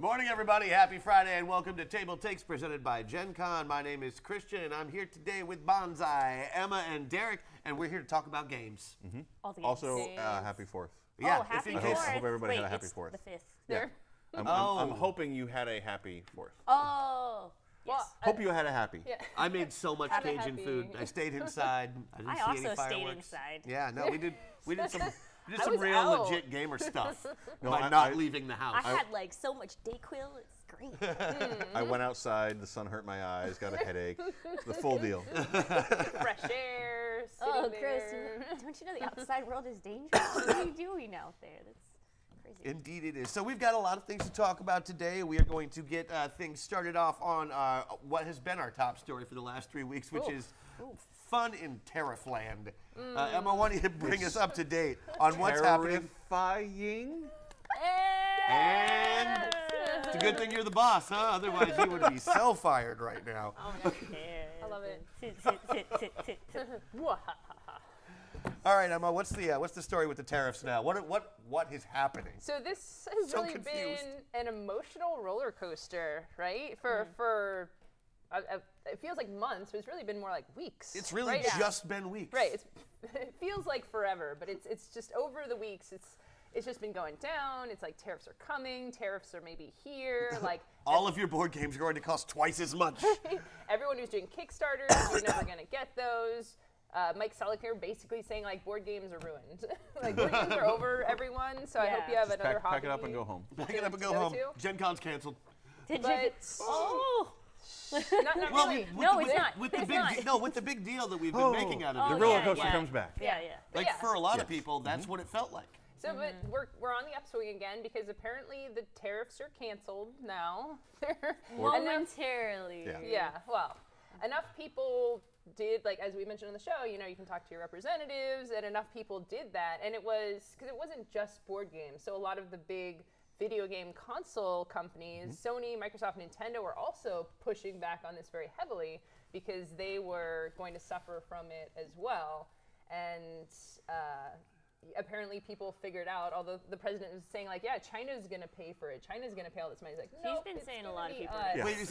Good morning, everybody. Happy Friday, and welcome to Table Takes, presented by Gen Con. My name is Christian, and I'm here today with Banzai, Emma, and Derek, and we're here to talk about games. Mm-hmm. All the games. Also, happy 4th. Yeah, oh, happy 4th. I hope everybody had a happy 4th. The 5th. Yeah. I'm hoping you had a happy 4th. Oh. Well, hope you had a happy. Yeah. I made so much Cajun food. I stayed inside. I didn't see any fireworks. I also stayed inside. Yeah, no, we did some... Just some real legit gamer stuff. No, by not leaving the house. I had like so much DayQuil, it's great. I went outside, the sun hurt my eyes, got a headache. The full deal. Fresh air, oh, there. Gross. Don't you know the outside world is dangerous? What do we know out there? That's crazy. Indeed it is. So we've got a lot of things to talk about today. We are going to get things started off on what has been our top story for the last 3 weeks, which is... Ooh. Fun in Terrifland. Mm. Emma, why don't you bring us up to date on what's happening? Terrifying. And it's a good thing you're the boss, huh? Otherwise, you would be so fired right now. Oh, no. I love it. All right, Emma, what's the story with the tariffs now? What is happening? So this has really been an emotional roller coaster, right? For it feels like months, but it's really been more like weeks. It's really just been weeks. Right. It feels like forever, but it's just over the weeks. It's just been going down. It's like tariffs are coming. Tariffs are maybe here. Like all of your board games are going to cost twice as much. Everyone who's doing Kickstarters, you're never going to get those. Mike Solitaire basically saying like board games are ruined. Like board games are over, everyone. So I hope you have another hobby. Pack it up and go home. Pack it up and go home. Gen Con's canceled. But, oh. Not well, really. With the big deal that we've been making out of it. The roller coaster comes back. Yeah. Like for a lot of people, that's what it felt like. So, but we're on the upswing again because apparently the tariffs are canceled now. Momentarily. Yeah. Well, enough people did, like as we mentioned on the show, you can talk to your representatives, and enough people did that, and because it wasn't just board games. So a lot of the big video game console companies, Sony, Microsoft, Nintendo, were also pushing back on this very heavily because they were going to suffer from it as well. And apparently people figured out, although the president was saying like, yeah, China's going to pay for it. China's going to pay all this money. He's like, nope, he's been saying a lot of people. Yeah. Wait, is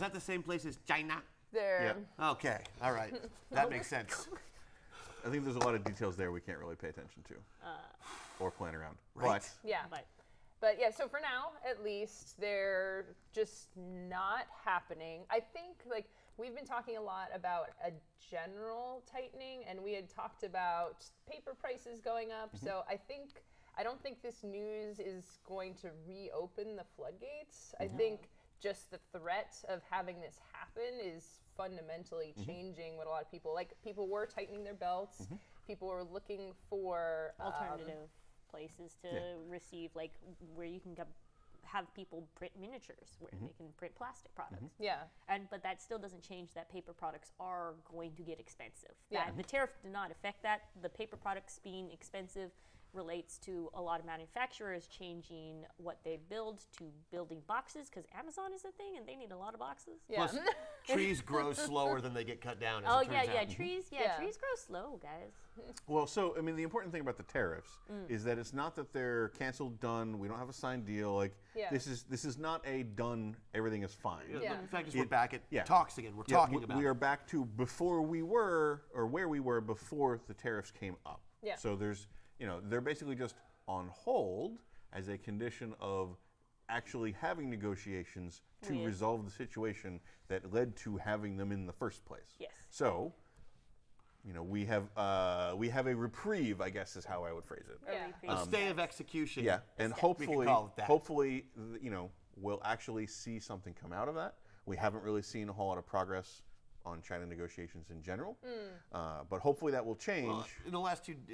that the same place as China? There. Yeah. Okay. All right. That makes sense. I think there's a lot of details there we can't really pay attention to or plan around. Right. But yeah, so for now, at least, they're just not happening. I think we've been talking a lot about a general tightening, and we had talked about paper prices going up. So I don't think this news is going to reopen the floodgates. I think just the threat of having this happen is fundamentally changing what a lot of people, people were tightening their belts. People were looking for alternative places to receive, where you can have people print miniatures, where they can print plastic products. But that still doesn't change that paper products are going to get expensive. The tariff did not affect that. The paper products being expensive relates to a lot of manufacturers changing what they build to building boxes, because Amazon is a thing and they need a lot of boxes. Plus, trees grow slower than they get cut down, as it turns out. Trees grow slow, guys. Well, so, I mean, the important thing about the tariffs is that it's not that they're canceled, done, we don't have a signed deal, this is not a done, everything is fine. In fact, we're back at talks again, we're talking about it. We are back to where we were before the tariffs came up. So there's, they're basically just on hold as a condition of actually having negotiations to resolve the situation that led to having them in the first place. Yes. So, we have a reprieve, I guess is how I would phrase it. A stay of execution. Yeah, and hopefully, we'll actually see something come out of that. We haven't really seen a whole lot of progress on China negotiations in general, but hopefully that will change. Well, in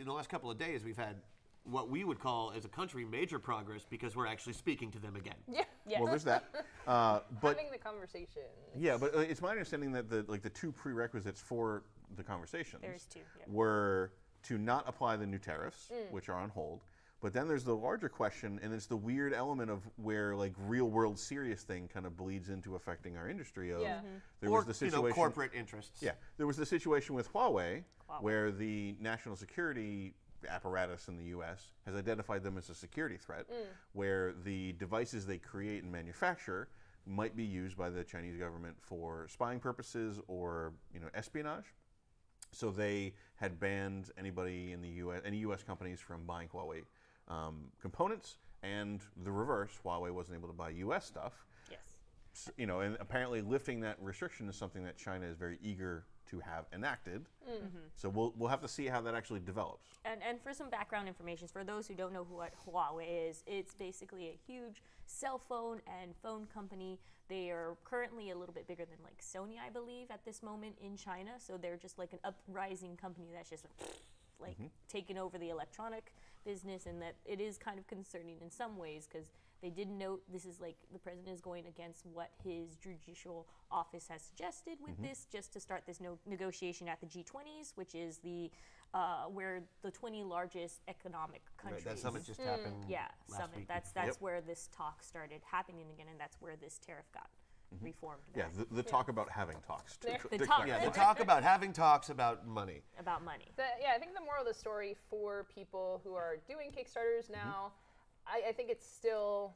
the last couple of days, we've had what we would call, as a country, major progress because we're actually speaking to them again. Yeah. Well, there's that. Having the conversation. Yeah, but it's my understanding that the two prerequisites for the conversations were to not apply the new tariffs, which are on hold. But then there's the larger question, and it's the weird element of where real world serious thing kind of bleeds into affecting our industry. There was the situation, corporate interests. There was the situation with Huawei, where the national security apparatus in the U.S. has identified them as a security threat, where the devices they create and manufacture might be used by the Chinese government for spying purposes or, you know, espionage. So they had banned anybody in the U.S., any U.S. companies from buying Huawei components, and the reverse, Huawei wasn't able to buy U.S. stuff. Yes. So, you know, and apparently lifting that restriction is something that China is very eager to have enacted. Mm-hmm. So we'll have to see how that actually develops. And for some background information, for those who don't know what Huawei is, it's basically a huge cell phone and phone company. They are currently a little bit bigger than like Sony, I believe, at this moment in China. So they're just like an uprising company that's just like taking over the electronic business, and that it is kind of concerning in some ways because they did note this is like the president is going against what his judicial office has suggested with this, just to start this negotiation at the G20s, which is the where the 20 largest economic countries. Right, that summit just happened. Yeah, last week. That's where this talk started happening again, and that's where this tariff got reformed. Yeah, the talk about having talks. The talk about having talks about money. About money. I think the moral of the story for people who are doing Kickstarters now, I think it's still,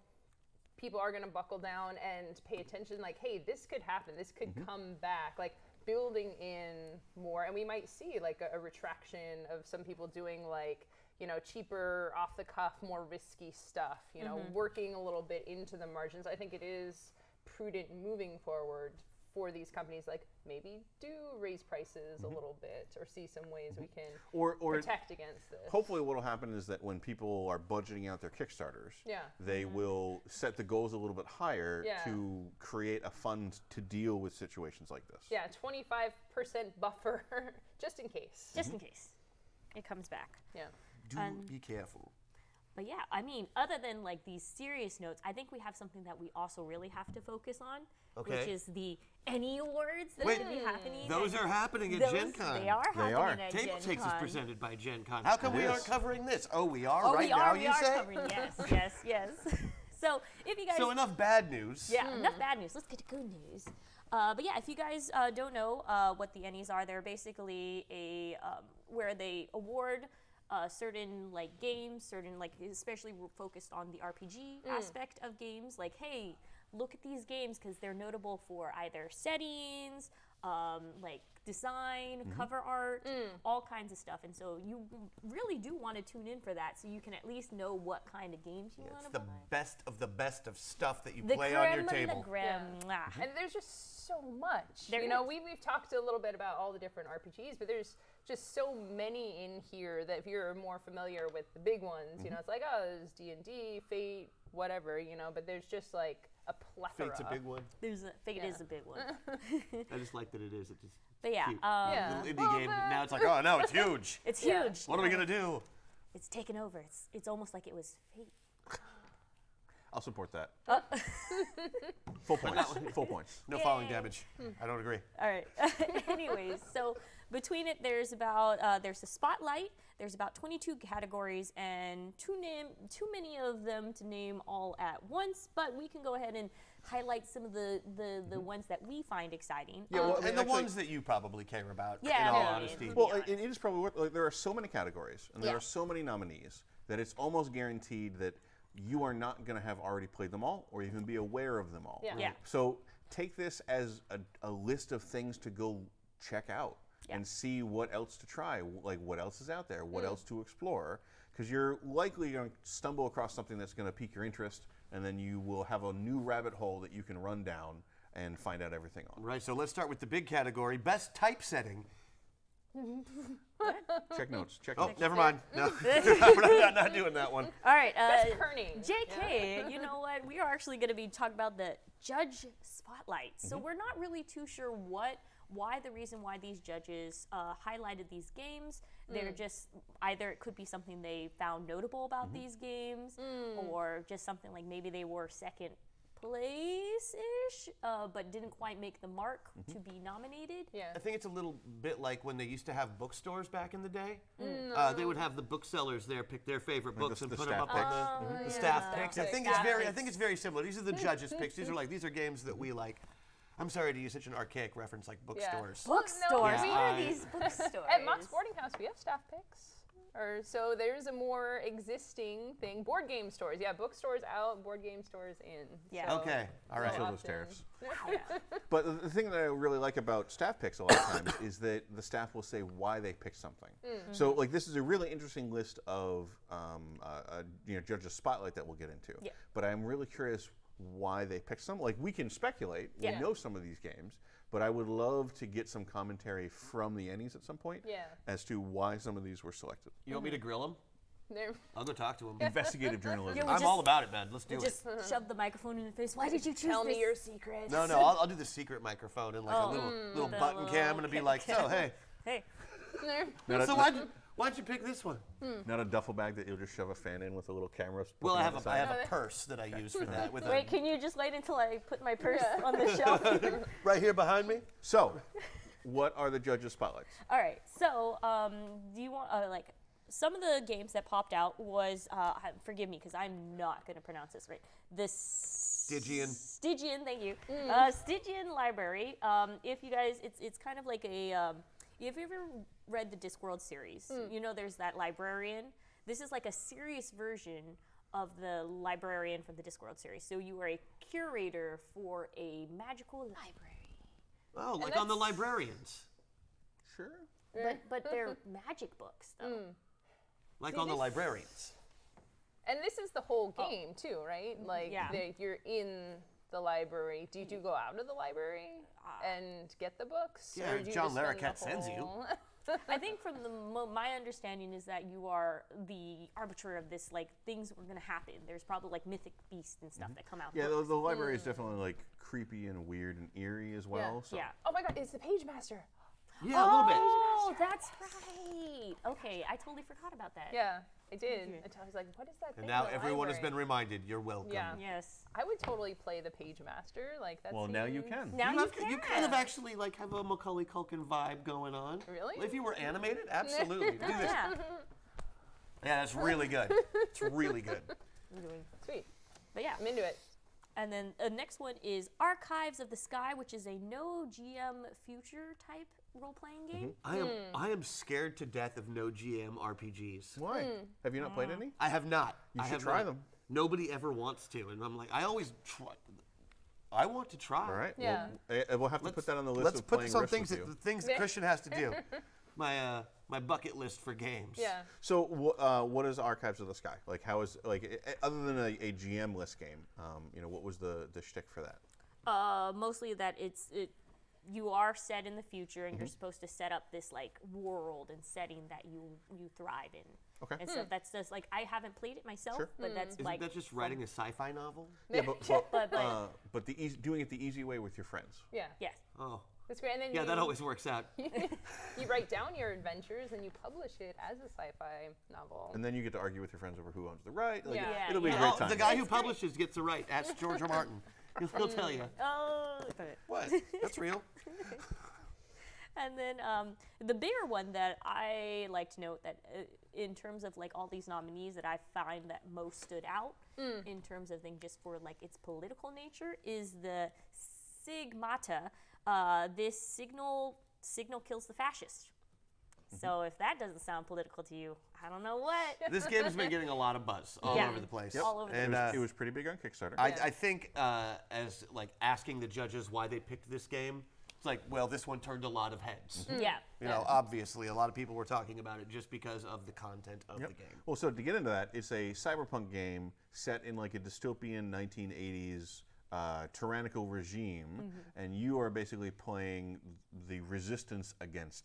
people are going to buckle down and pay attention. Like, hey, this could happen. This could come back. Like, building in more. And we might see, like, a retraction of some people doing, like, you know, cheaper, off-the-cuff, more risky stuff. You know, working a little bit into the margins. I think it is prudent moving forward for these companies, like maybe do raise prices a little bit or see some ways we can protect against this. Hopefully what will happen is that when people are budgeting out their Kickstarters, they will set the goals a little bit higher to create a fund to deal with situations like this. Yeah, 25% buffer just in case. Just in case it comes back. Yeah. Do be careful. But yeah, I mean, other than like these serious notes, I think we have something that we also really have to focus on, which is the ENnie Awards that are going to be happening. Those are happening at Gen Con. They are happening at Gen Con. Table Takes is presented by Gen Con. How come we aren't covering this? Oh, we are right now, you say? Covering, yes. So if you guys... So enough bad news. Yeah, enough bad news. Let's get to good news. But yeah, if you guys don't know what the ENnies are, they're basically a where they award... certain like games, certain like especially focused on the RPG aspect of games. Like, hey, look at these games because they're notable for either settings, like design, cover art, all kinds of stuff. And so you really do want to tune in for that, so you can at least know what kind of games you want to play. It's the best of stuff that you play on your table. And there's just so much. You know, we've talked a little bit about all the different RPGs, but there's just so many in here that if you're more familiar with the big ones, you know, it's like, oh, there's D&D, Fate, whatever, you know, but there's just like a plethora. Fate's a big one. Fate is a big one. I just like that it is. It's just cute. Little indie game, but now it's like, oh no, it's huge. It's huge. What are we going to do? It's taken over. It's almost like it was Fate. I'll support that. Full points. Full points. No falling damage. I don't agree. All right. Anyways, so between it, there's about there's the spotlight. There's about 22 categories, and too many of them to name all at once. But we can go ahead and highlight some of the ones that we find exciting. Yeah, well, and the ones that you probably care about. Yeah, in all honesty. Well, it is probably worth, like, there are so many categories, and there are so many nominees that it's almost guaranteed that you are not going to have already played them all or even be aware of them all. Yeah. Right? Yeah. So take this as a list of things to go check out and see what else to try, like what else is out there, what else to explore, because you're likely going to stumble across something that's going to pique your interest, and then you will have a new rabbit hole that you can run down and find out everything on. Right, so let's start with the big category, best typesetting. Check notes. Check notes. Never mind. No, I'm not doing that one. All right. Best kerning. JK, you know what? We are actually going to be talking about the judge spotlight. So we're not really too sure the reason why these judges highlighted these games. They're just either it could be something they found notable about these games, or just something like maybe they were second place-ish, but didn't quite make the mark to be nominated. Yeah. I think it's a little bit like when they used to have bookstores back in the day. They would have the booksellers there pick their favorite books and put them up on the staff picks. I think it's very similar. These are the judges' picks. These are games that we like. I'm sorry to use such an archaic reference, like bookstores. Bookstores. Where are these bookstores? At Mott's Boarding House, we have staff picks. Or so there's a more existing thing. Board game stores, yeah, bookstores out, board game stores in. Yeah. So okay, all right. So those tariffs. Yeah. But the thing that I really like about staff picks a lot of times is that the staff will say why they picked something. Mm-hmm. So like this is a really interesting list of you know, judges spotlight that we'll get into. Yeah. But I'm really curious why they picked some. Like we can speculate, yeah. We know some of these games, but I would love to get some commentary from the Ennies at some point as to why some of these were selected. You want me to grill them? No. I'll go talk to them. Investigative journalism. Yeah, I'm all about it, man. Let's do it. Just shove the microphone in the face. Why did you choose this? Tell me your secret. No, no, I'll do the secret microphone and like a little button cam and be like, so hey. Hey. So why'd you pick this one? Hmm. Not a duffel bag that you'll just shove a fan in with a little camera. Well, I have a purse that I use for that. With wait, can you just wait until I put my purse on the shelf? Right here behind me? So, what are the judges' spotlights? All right, so do you want, like, some of the games that popped out was, forgive me, because I'm not going to pronounce this right. The Stygian, thank you. Mm. Stygian Library. If you guys, it's kind of like a, if you've ever read the Discworld series, you know there's that librarian. This is like a serious version of the librarian from the Discworld series. So you are a curator for a magical library. Oh, like on the Librarians. Sure. But they're magic books, though. Mm. Like on the Librarians. And this is the whole game, too, right? Like you're in the library. Did you go out of the library and get the books? Yeah, or John Larroquette sends you. I think from my understanding is that you are the arbiter of this, like things were going to happen. There's probably like mythic beasts and stuff that come out. Yeah, the library is definitely like creepy and weird and eerie as well. Yeah. So. Yeah. Oh my God, it's the Page Master. Yeah, a little bit. Oh, that's right. Okay, I totally forgot about that. Yeah. I did, until I was like, what is that thing? And now everyone has been reminded, you're welcome. Yeah. Yes. I would totally play the Page Master. Like, that's now you can. Now you can. You kind of actually like have a Macaulay Culkin vibe going on. Really? If you were animated, absolutely. Do this. Yeah, that's really good. It's really good. Sweet. But yeah. I'm into it. And then the next one is Archives of the Sky, which is a no GM future type role-playing game. Mm-hmm. I am scared to death of no GM RPGs. Why? Mm. Have you not played any? I have not. You should try them. Nobody ever wants to, and I'm like, I always try. I want to try. All right. Yeah. We'll have to put that on the list. Let's put some things that Christian has to do. My bucket list for games. Yeah. So what is Archives of the Sky? Like how is other than a GM list game? You know, what was the shtick for that? Mostly that you are set in the future and you're supposed to set up this like world and setting that you thrive in. Okay. And so that's just like I haven't played it myself, but that's like that's just writing a sci-fi novel. Yeah, but doing it the easy way with your friends. Yeah. Yes. Oh. That's great. And then that always works out. You write down your adventures and you publish it as a sci-fi novel. And then you get to argue with your friends over who owns the right. Like it'll be a great time. The guy who publishes gets the right. Ask George R. Martin. He'll tell you. Oh. What? That's real. And then the bigger one that I like to note that in terms of like all these nominees that I find that most stood out in terms of things just for like its political nature is the Sigmata. This signal kills the fascist. So if that doesn't sound political to you, I don't know what. This game has been getting a lot of buzz all over the place. Yep. All over the place. It was pretty big on Kickstarter. I think as like asking the judges why they picked this game, it's like, well, this one turned a lot of heads. Mm-hmm. Yeah. You know, obviously, a lot of people were talking about it just because of the content of the game. Well, so to get into that, it's a cyberpunk game set in like a dystopian 1980s tyrannical regime, and you are basically playing the resistance against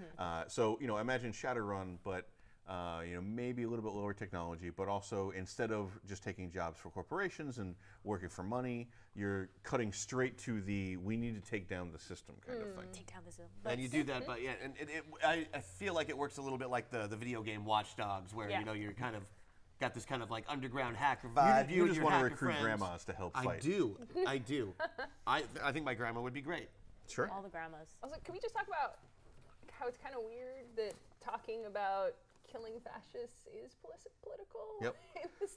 that. So, you know, imagine Shadowrun, but you know, maybe a little bit lower technology, but also instead of just taking jobs for corporations and working for money, you're cutting straight to the we need to take down the system kind of thing. Take down the system. And you do that, but and I feel like it works a little bit like the video game Watch Dogs, where you know you're kind of got this kind of like underground hacker vibe. You just want to recruit grandmas to help fight. I do. I do. I think my grandma would be great. Sure. All the grandmas. Also, can we just talk about how it's kind of weird that talking about killing fascists is political? Yep.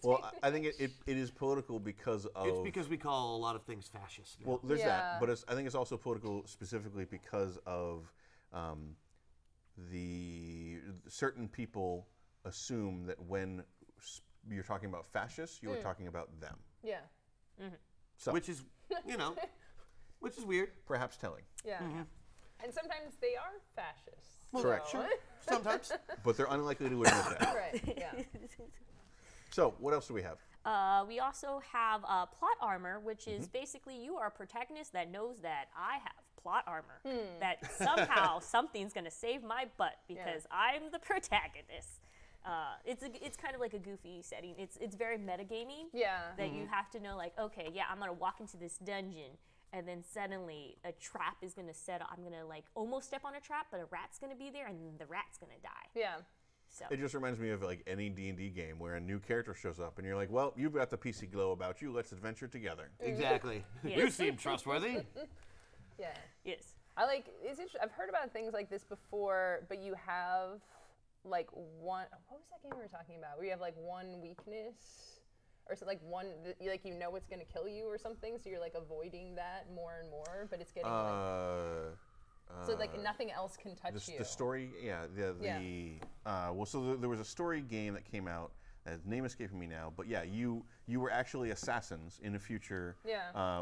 Well, I think it is political because of... It's because we call a lot of things fascist now. Well, there's that. But I think it's also political specifically because of the certain people assume that when you're talking about fascists, you're talking about them. Yeah. Mm-hmm. So. Which is, you know, which is weird. Perhaps telling. Yeah. Mm-hmm. And sometimes they are fascists. Well, correct. So. Sure. Sometimes. But they're unlikely to admit that. Right, yeah. So, what else do we have? We also have Plot Armor, which is basically you are a protagonist that knows that I have plot armor. That somehow something's going to save my butt because I'm the protagonist. It's kind of like a goofy setting. It's very metagamey. Yeah. That you have to know, like, okay, yeah, I'm going to walk into this dungeon. And then suddenly a trap is going to set up. I'm going to like almost step on a trap, but a rat's going to be there, and the rat's going to die. Yeah. So. It just reminds me of like any D&D game where a new character shows up, and you're like, well, you've got the PC glow about you. Let's adventure together. Exactly. Yes. You seem trustworthy. Yeah. Yes. I like. It's interesting. I've heard about things like this before, but you have like one. What was that game we were talking about? Where you have like one weakness. Or so like one, like you know it's going to kill you or something, so you're like avoiding that more and more, but it's getting like, so like nothing else can touch you. The story, yeah. Well, so there was a story game that came out, the name escaping me now, but yeah, you were actually assassins in the future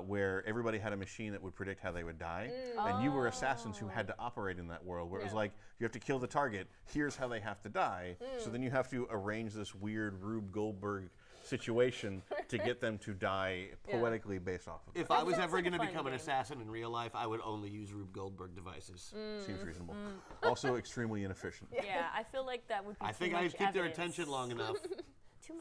where everybody had a machine that would predict how they would die, and you were assassins who had to operate in that world where it was like, you have to kill the target, here's how they have to die, so then you have to arrange this weird Rube Goldberg situation to get them to die poetically based off of it. If I was ever going to become an assassin in real life, I would only use Rube Goldberg devices. Seems reasonable. Also extremely inefficient. Yeah, I feel like that would be I think I keep their attention long enough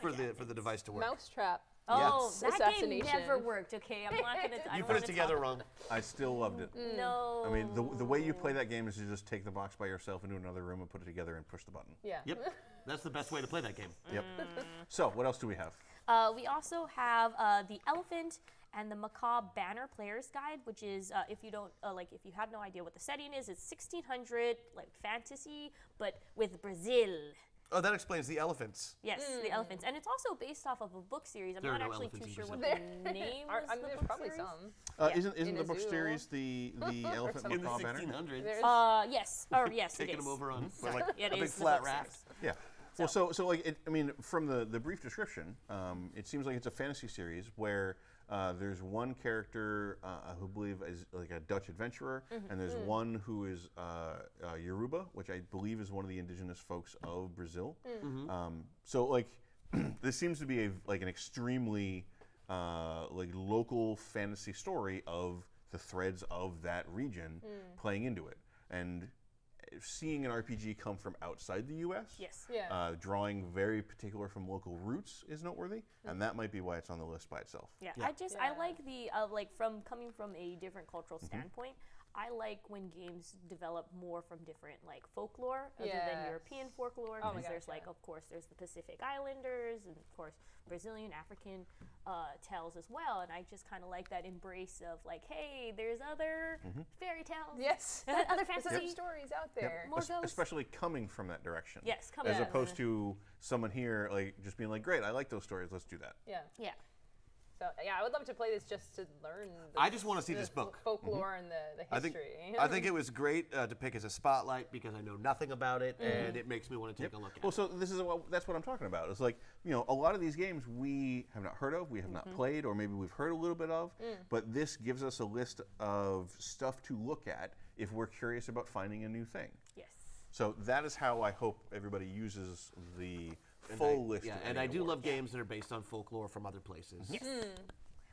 for the device to work. Mousetrap. Oh, that game never worked, okay? I'm not going to... You put it together wrong. I still loved it. No. I mean, the way you play that game is you just take the box by yourself into another room and put it together and push the button. Yeah. Yep. That's the best way to play that game. Yep. So, what else do we have? We also have the Elephant and the Macaw Banner Player's Guide, which is, if you don't, like, if you have no idea what the setting is, it's 1600, like, fantasy, but with Brazil. Oh, that explains the elephants. Yes, the elephants. And it's also based off of a book series. I'm not actually too sure what the name was. I mean, there's probably some. Isn't the book series the Elephant Macaw Banner? In the 1600s? Yes. Or, yes, taking them over on like a big flat raft. Yeah. Well, so like, I mean, from the brief description, it seems like it's a fantasy series where there's one character who I believe is like a Dutch adventurer, and there's one who is Yoruba, which I believe is one of the indigenous folks of Brazil. So like, this seems to be an extremely like local fantasy story of the threads of that region playing into it, and seeing an RPG come from outside the U.S., drawing very particular from local roots is noteworthy, and that might be why it's on the list by itself. Yeah, yeah. I like the coming from a different cultural standpoint. I like when games develop more from different like folklore other than European folklore, because there's like of course there's the Pacific Islanders and of course Brazilian, African tales as well, and I just kind of like that embrace of like, hey, there's other fairy tales, other fantasy stories out there, more especially coming from that direction, as opposed to someone here like just being like, great, I like those stories, let's do that. So yeah, I would love to play this just to learn. I just want to see this book, folklore and the history. I think it was great to pick as a spotlight because I know nothing about it, and it makes me want to take a look. At it. So this is that's what I'm talking about. It's like, you know, a lot of these games we have not heard of, we have not played, or maybe we've heard a little bit of, but this gives us a list of stuff to look at if we're curious about finding a new thing. Yes. So that is how I hope everybody uses the. And I do love games that are based on folklore from other places. Yes.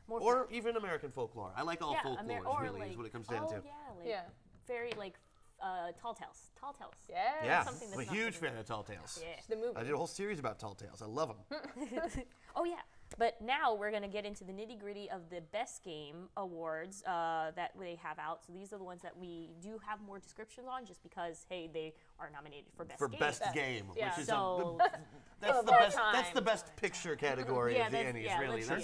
Or even American folklore. I like all folklore, really, like, is what it comes down to. Yeah, like very, like, Tall Tales. Tall Tales. Yeah. I'm a huge fan of Tall Tales. Yeah. The movie. I did a whole series about Tall Tales. I love them. But now we're going to get into the nitty-gritty of the best game awards that they have out. So these are the ones that we do have more descriptions on just because, hey, they are nominated for best game. For best game, which is that's the best picture category of the Ennies, really. So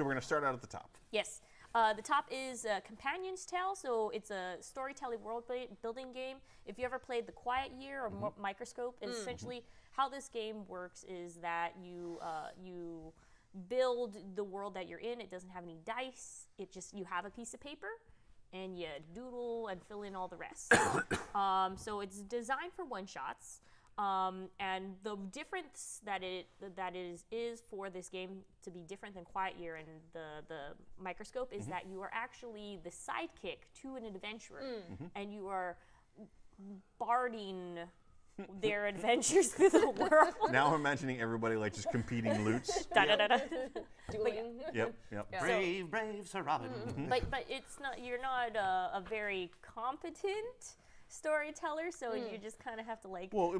we're going to start out at the top. Yes. The top is Companion's Tale, so it's a storytelling world-building game. If you ever played The Quiet Year or Microscope, essentially how this game works is that you build the world that you're in. It doesn't have any dice. It just, you have a piece of paper, and you doodle and fill in all the rest. So it's designed for one-shots. And the difference that it is for this game to be different than Quiet Year and the Microscope is that you are actually the sidekick to an adventurer, and you are barding their adventures through the world. Now I'm imagining everybody like just competing loots. Dueling. Yep. Brave Sir Robin. But it's not, you're not a very competent storyteller, so you just kind of have to like. Well,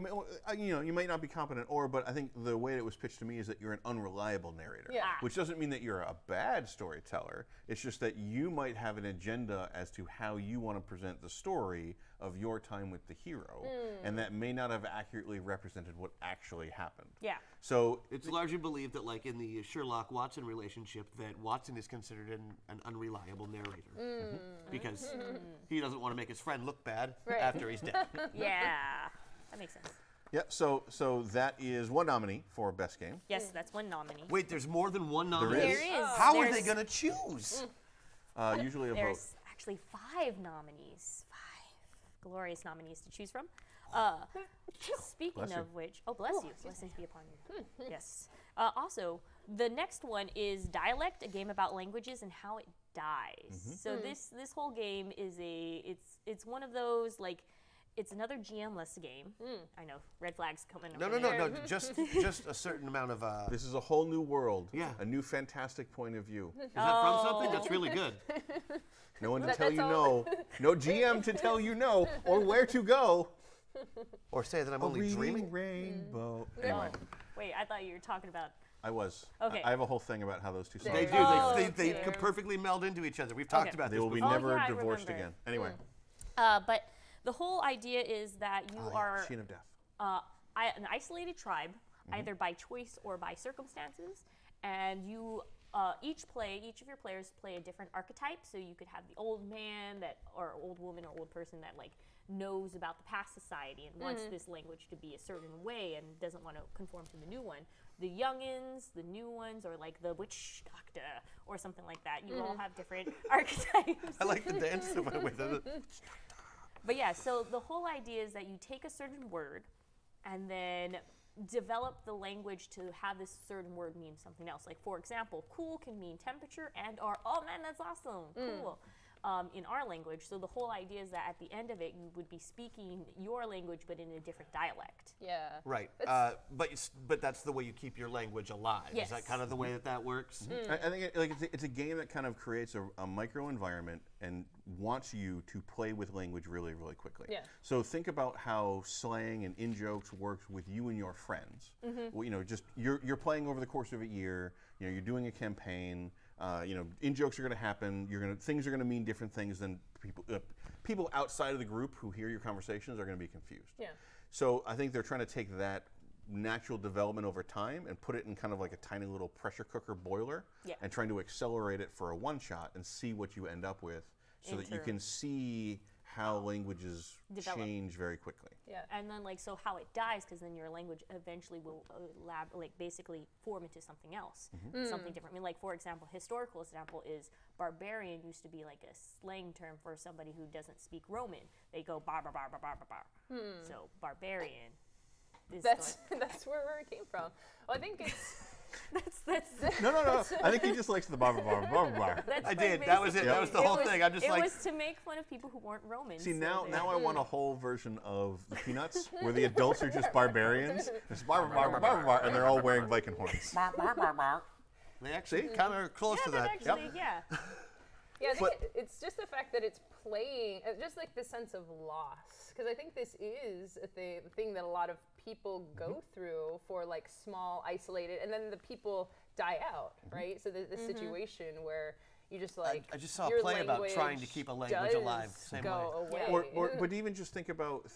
you know, you might not be competent, but I think the way that it was pitched to me is that you're an unreliable narrator, which doesn't mean that you're a bad storyteller. It's just that you might have an agenda as to how you want to present the story of your time with the hero, and that may not have accurately represented what actually happened. So it's largely believed that, like in the Sherlock-Watson relationship, that Watson is considered an unreliable narrator because he doesn't want to make his friend look bad. After he's dead. That makes sense. So that is one nominee for Best Game. Yes, that's one nominee. Wait, there's more than one nominee? There is. How are they going to choose? Usually a vote. There's actually five nominees. Five glorious nominees to choose from. Speaking of which, bless you. Blessings be upon you. Yes. Also, the next one is Dialect, a game about languages and how it dies. So this whole game is it's one of those like it's another GM-less game. I know red flags coming. No. just a certain amount of. This is a whole new world. A new fantastic point of view. Is that from something that's really good? No one to tell you all? No GM to tell you no or where to go. Or say that I'm only dreaming. Rainbow. Anyway. Wait, I thought you were talking about. I was. Okay. I have a whole thing about how those two songs. They do. They could perfectly meld into each other. We've talked about this. They will be never divorced again. Anyway. But the whole idea is that you are Sheen of Death. An isolated tribe, either by choice or by circumstances, and you each of your players play a different archetype. So you could have the old man or old woman or old person that like knows about the past society and wants this language to be a certain way and doesn't want to conform to the new one. The youngins, the new ones, or like the witch doctor or something like that. You all have different archetypes. I like the dance in my way. But yeah, so the whole idea is that you take a certain word and then develop the language to have this certain word mean something else. Like for example, cool can mean temperature and or, oh man, that's awesome, cool. In our language. So the whole idea is that at the end of it, you would be speaking your language, but in a different dialect. Yeah. Right. But that's the way you keep your language alive. Yes. Is that kind of the way that works? I think it's a game that kind of creates a micro environment and wants you to play with language really, really quickly. Yeah. So think about how slang and in-jokes works with you and your friends. Well, you know, just you're playing over the course of a year, you know, you're doing a campaign, you know, in-jokes are going to happen, things are going to mean different things than people outside of the group who hear your conversations are going to be confused. Yeah. So I think they're trying to take that natural development over time and put it in kind of like a tiny little pressure cooker boiler and trying to accelerate it for a one-shot and see what you end up with so that you can see how languages change very quickly. Yeah, and then like so how it dies because then your language eventually will basically form into something else, something different. I mean, like for example, historical example is barbarian used to be like a slang term for somebody who doesn't speak Roman. They go bar bar bar bar bar bar. So barbarian. That's where it came from. Well, I think it's. No. I think he just likes the bar. I did. That was it. That was the whole thing. I'm just like. It was to make fun of people who weren't Romans. See, now I want a whole version of the Peanuts where the adults are just barbarians. It's bar, and they're all wearing Viking horns. They actually kind of close to that. Yeah, I think it's just the fact that it's playing, just like the sense of loss, because I think this is the thing that a lot of people go through for like small, isolated, and then the people die out, right? So the situation where you just like I just saw a play about trying to keep a language alive, same way. But even just think about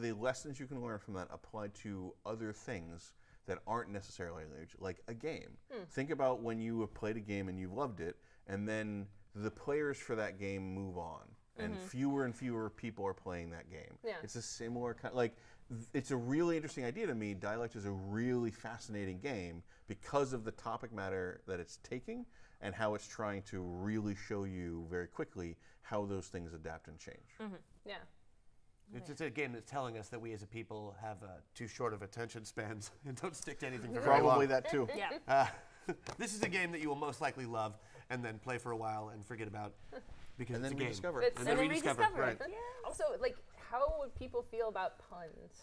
the lessons you can learn from that applied to other things that aren't necessarily language, like a game. Think about when you have played a game and you loved it. And then the players for that game move on, and fewer people are playing that game. Yeah. It's a similar kind. Like, it's a really interesting idea to me. Dialect is a really fascinating game because of the topic matter that it's taking and how it's trying to really show you very quickly how those things adapt and change. Yeah. It's just a game that's telling us that we as a people have too short of attention spans and don't stick to anything for very long. Probably that too. Yeah. This is a game that you will most likely love and then play for a while and forget about because it's a game. And then we discover. Right. Yeah. Also, like, how would people feel about puns?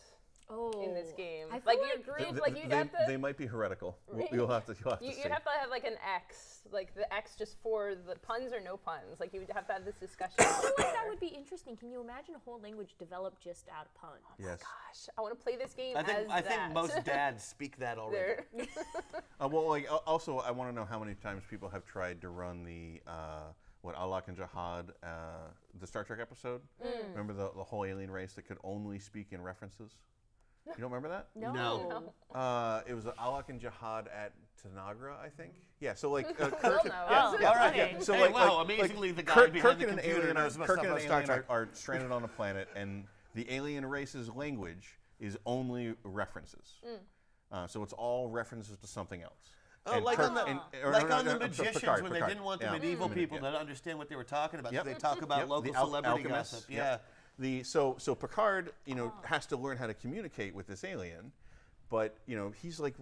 Oh. In this game, I like you agreed, like you got the. They might be heretical. You'll have to. You have to have like an X, like the X just for the puns or no puns. Like you would have to have this discussion. I feel like that would be interesting. Can you imagine a whole language developed just out of puns? Oh yes. My gosh, I want to play this game. I think most dads speak that already. Well, like also, I want to know how many times people have tried to run the. What Alak and Jihad, the Star Trek episode? Mm. Remember the whole alien race that could only speak in references? You don't remember that? No. It was Alak and Jihad at Tanagra, I think. Yeah. So like, amazingly, the guy behind the computer knows about Star Trek. Are stranded on a planet, and the alien race's language is only references. Mm. So it's all references to something else. Oh, like on the Magicians when they didn't want the medieval people to understand what they were talking about, so they talk about local celebrity gossip. Yeah. So Picard, has to learn how to communicate with this alien, but he's like,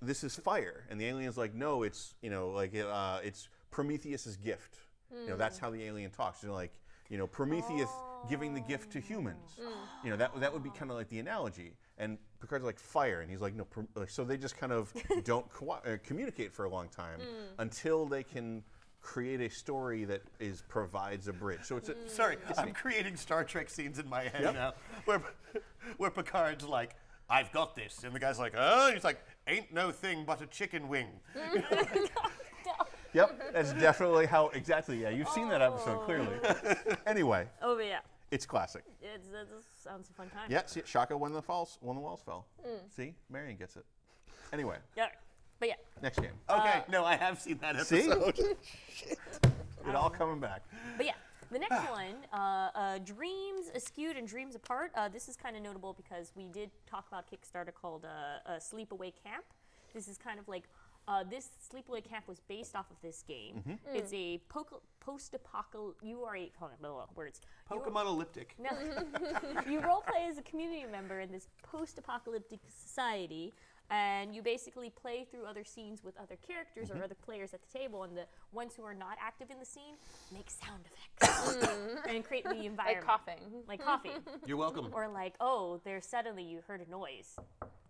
this is fire, and the alien's like, no, it's it's Prometheus's gift. Mm. That's how the alien talks. Like Prometheus giving the gift to humans. Mm. That would be kind of like the analogy. And Picard's like fire, and he's like no. So they just kind of don't communicate for a long time until they can. Create a story that provides a bridge. So it's I'm creating Star Trek scenes in my head now, where Picard's like, "I've got this," and the guy's like, "Oh," and he's like, "Ain't no thing but a chicken wing." Yep, that's definitely how. Exactly, yeah. You've seen that episode clearly. Anyway. Oh yeah. It's classic. It sounds a fun time. Yeah. See, Shaka when the walls fell. Mm. See, Marion gets it. Anyway. Yeah. But yeah. Next game. Okay, no, I have seen that episode. See? Shit. It all coming back. But yeah, the next one, Dreams Askew and Dreams Apart. This is kind of notable because we did talk about Kickstarter called Sleepaway Camp. This is kind of like, this Sleepaway Camp was based off of this game. Mm-hmm. It's a post-apocalyptic, Pokemonalyptic. No. You roleplay as a community member in this post-apocalyptic society. And you basically play through other scenes with other characters or other players at the table, and the ones who are not active in the scene make sound effects and create the environment. Like coughing. Like coughing. You're welcome. Or like, oh, suddenly you heard a noise,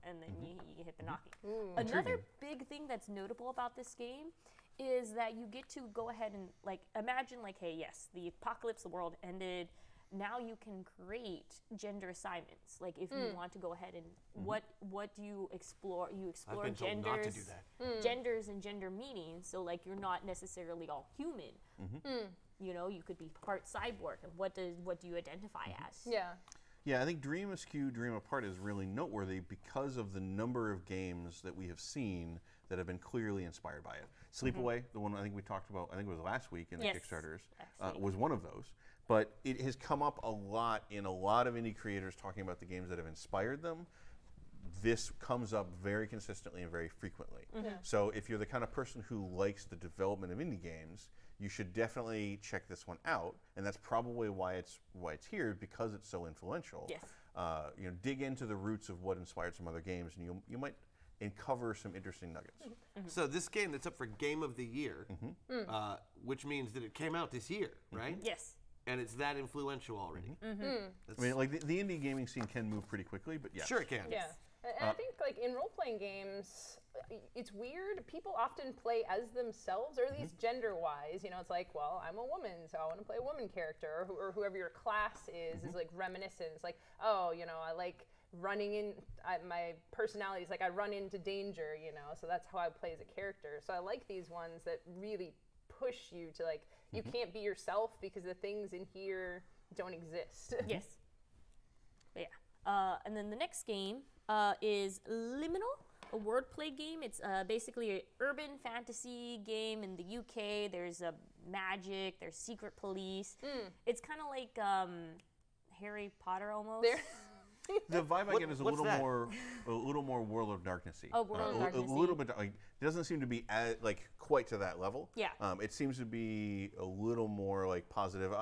and then you hit the knocking. Mm. Another big thing that's notable about this game is that you get to go ahead and like imagine like, hey, yes, the apocalypse, the world ended. Now you can create gender assignments. Like if you want to go ahead and what do you explore? You explore genders and gender meanings. So like you're not necessarily all human. You could be part cyborg. And what do you identify as? Yeah. Yeah, I think Dream Askew, Dream Apart is really noteworthy because of the number of games that we have seen that have been clearly inspired by it. Sleepaway, the one I think we talked about, I think it was last week in the Kickstarters, was one of those. But it has come up a lot in a lot of indie creators talking about the games that have inspired them. This comes up very consistently and very frequently. So if you're the kind of person who likes the development of indie games, you should definitely check this one out, and that's probably why it's here, because it's so influential. Yes. Dig into the roots of what inspired some other games, and you might uncover some interesting nuggets. So this game that's up for Game of the Year, which means that it came out this year, right? Yes. And it's that influential already. I mean, like the indie gaming scene can move pretty quickly, but yeah. Sure it can. Yeah. And I think, like, in role-playing games, it's weird. People often play as themselves, or at least gender-wise. It's like, well, I'm a woman, so I want to play a woman character, or whoever your class is, like, reminiscence. Like, oh, I like running in. My personality is like I run into danger, so that's how I play as a character. So I like these ones that really push you to, like, you can't be yourself because the things in here don't exist. Yes. But yeah. And then the next game... is Liminal, a wordplay game. It's basically an urban fantasy game in the UK. There's magic, there's secret police. It's kind of like Harry Potter almost. The vibe I get is a little more World of Darkness-y. Oh, World of Darkness-y. A little bit, like, it doesn't seem to be as, like, quite to that level. Yeah. It seems to be a little more like positive.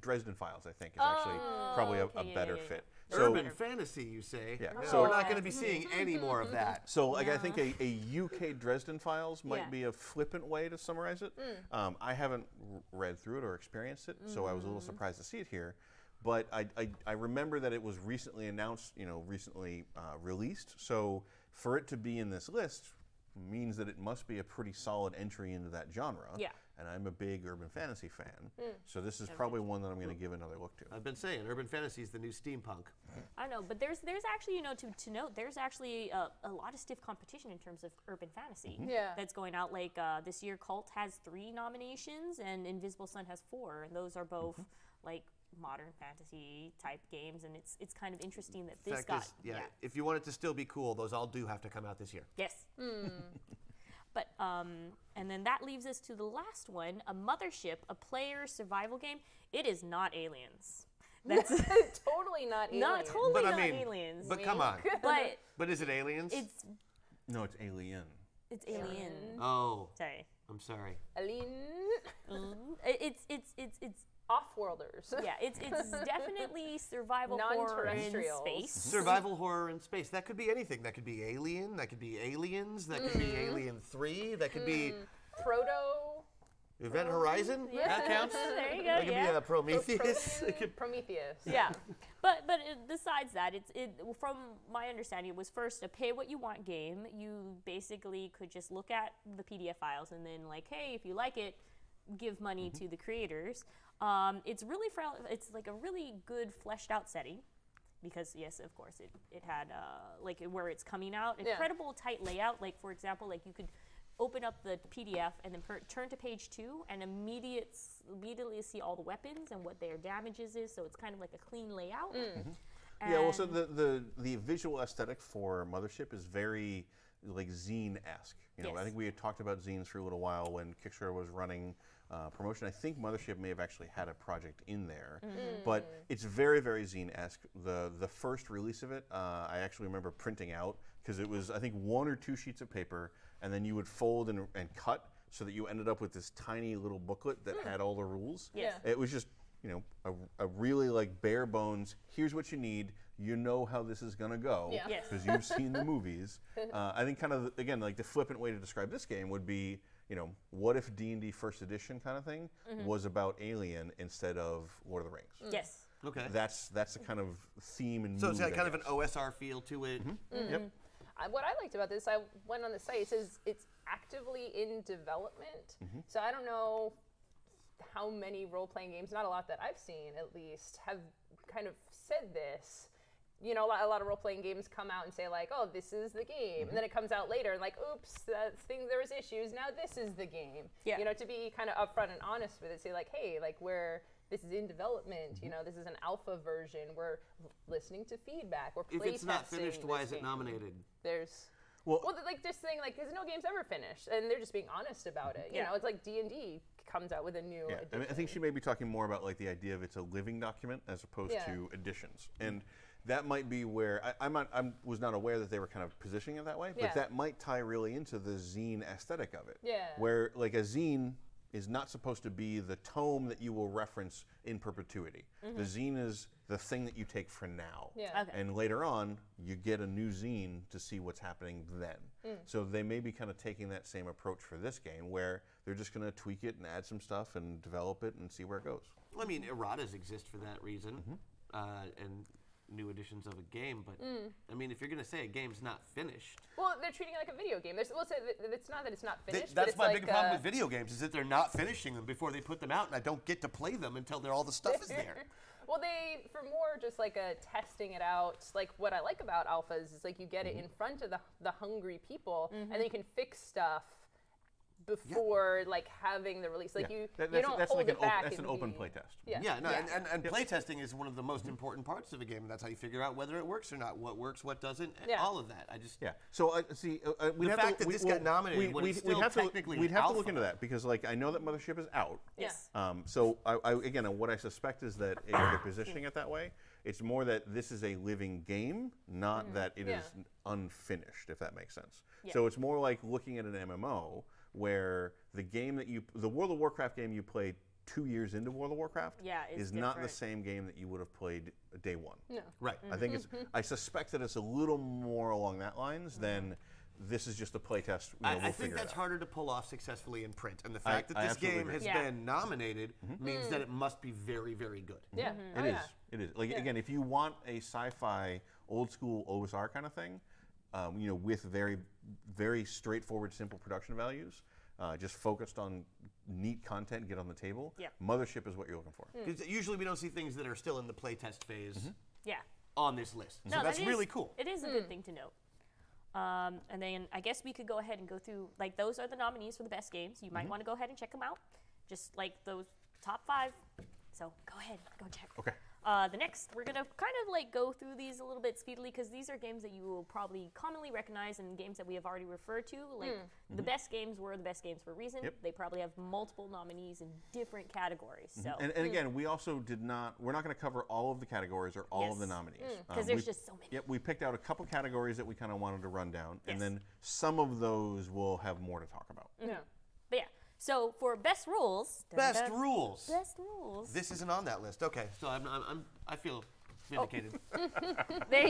Dresden Files, I think, is actually probably a better fit. So, urban fantasy, you say? Yeah. Oh, so we're not going to be seeing any more of that. So, like, I think a UK Dresden Files might be a flippant way to summarize it. I haven't read through it or experienced it, so I was a little surprised to see it here. But I remember that it was recently announced, you know, recently released. So for it to be in this list means that it must be a pretty solid entry into that genre. Yeah. And I'm a big urban fantasy fan, so this is probably one that I'm going to give another look to. I've been saying urban fantasy is the new steampunk. I know, but there's actually, you know, to note, there's actually a lot of stiff competition in terms of urban fantasy that's going out. Like this year, Cult has 3 nominations, and Invisible Sun has 4, and those are both like modern fantasy type games, and it's kind of interesting that this got. If you want it to still be cool, those all do have to come out this year. Yes. But, and then that leaves us to the last one, a Mothership, a player survival game. It is not Aliens. That's totally not Aliens. Not totally but not I mean, Aliens. But come on. But is it Aliens? No, it's Alien. It's Alien. Oh. Sorry. I'm sorry. Alien. It's Offworlders. Yeah, it's definitely survival horror in space. Survival horror in space. That could be anything. That could be Alien. That could be Aliens. That could be Alien 3. That could be Proto. Event Horizon. Yeah. That counts. There you go. That could be Prometheus. Prometheus. Yeah, but besides that, from my understanding, it was first a pay what you want game. You basically could just look at the PDF files and then like, hey, if you like it, give money to the creators. It's really it's like a really good fleshed out setting, because yes, of course, it had like where it's coming out, incredible tight layout. Like for example, like you could open up the PDF and then turn to page 2 and immediately see all the weapons and what their damages is. So it's kind of like a clean layout. Yeah. Well, so the visual aesthetic for Mothership is very like zine-esque. You know, I think we had talked about zines for a little while when Kickstarter was running. Promotion. I think Mothership may have actually had a project in there, but it's very, very zine-esque. The first release of it, I actually remember printing out because it was I think 1 or 2 sheets of paper, and then you would fold and cut so that you ended up with this tiny little booklet that had all the rules. Yeah. It was just, you know, a really like bare bones. Here's what you need. You know how this is gonna go because you've seen the movies. I think kind of again like the flippant way to describe this game would be, you know, what if D&D First Edition kind of thing was about Alien instead of Lord of the Rings? Yes. Okay. That's the kind of theme and. So it's got kind of an OSR feel to it. Yep. What I liked about this, I went on the site. It says it's actively in development. So I don't know how many role-playing games, not a lot that I've seen at least, have kind of said this. You know, a lot of role-playing games come out and say like, "Oh, this is the game," and then it comes out later and like, "Oops, that thing there was issues. Now this is the game." Yeah. You know, to be kind of upfront and honest with it, say like, "Hey, like this is in development. You know, this is an alpha version. We're listening to feedback. We're playtesting." If it's not finished, why is it nominated? Well, like this thing, like, because no game's ever finished, and they're just being honest about it. You know, it's like D&D comes out with a new edition. I mean, I think she may be talking more about like the idea of it's a living document as opposed to editions and. That might be where I was not aware that they were kind of positioning it that way, but that might tie really into the zine aesthetic of it. Yeah. Where like a zine is not supposed to be the tome that you will reference in perpetuity. The zine is the thing that you take for now. Yeah. Okay. And later on, you get a new zine to see what's happening then. So they may be kind of taking that same approach for this game where they're just going to tweak it and add some stuff and develop it and see where it goes. Well, I mean, erratas exist for that reason. And new editions of a game, but I mean, if you're gonna say a game's not finished, well, they're treating it like a video game. We'll say it's not that it's not finished. That's my big problem with video games is that they're not finishing them before they put them out, and I don't get to play them until all the stuff is there. Well, for more just like a testing it out. Like what I like about alphas is like you get it in front of the hungry people, and then you can fix stuff before like having the release. Like you don't hold it back. That's an open playtest. And playtesting is one of the most important parts of a game. That's how you figure out whether it works or not, what works, what doesn't, all of that. I just So see, the fact that this got nominated, we'd have to look into that because, like, I know that Mothership is out. Yes. So again, what I suspect is that they're positioning it that way. It's more that this is a living game, not that it is unfinished, if that makes sense. Yeah. So it's more like looking at an MMO where the game that you, the World of Warcraft game you played 2 years into World of Warcraft is not the same game that you would have played day one. No. Right. Mm-hmm. I think it's, I suspect that it's a little more along that lines than this is just a playtest. I think that's harder to pull off successfully in print. And the fact that this game has been nominated means that it must be very, very good. Yeah. Mm-hmm. It is. Like, again, if you want a sci-fi, old school OSR kind of thing, you know, with very, very straightforward, simple production values, just focused on neat content, get on the table. Yep. Mothership is what you're looking for. Mm. Usually we don't see things that are still in the playtest phase on this list. No, so that's really cool. It is a good thing to note. And then I guess we could go ahead and go through, like, those are the nominees for the best games. You might want to go ahead and check them out. Just like those top five. So go ahead, go check. Okay. The next, we're going to kind of like go through these a little bit speedily because these are games that you will probably commonly recognize and games that we have already referred to. Like the best games were the best games for a reason. Yep. They probably have multiple nominees in different categories. So and again, we also did not, we're not going to cover all of the categories or all of the nominees. Because there's just so many. Yep, we picked out a couple categories that we kind of wanted to run down and then some of those we'll have more to talk about. But yeah. So for best rules, best rules. This isn't on that list. Okay, so I feel vindicated. Oh. There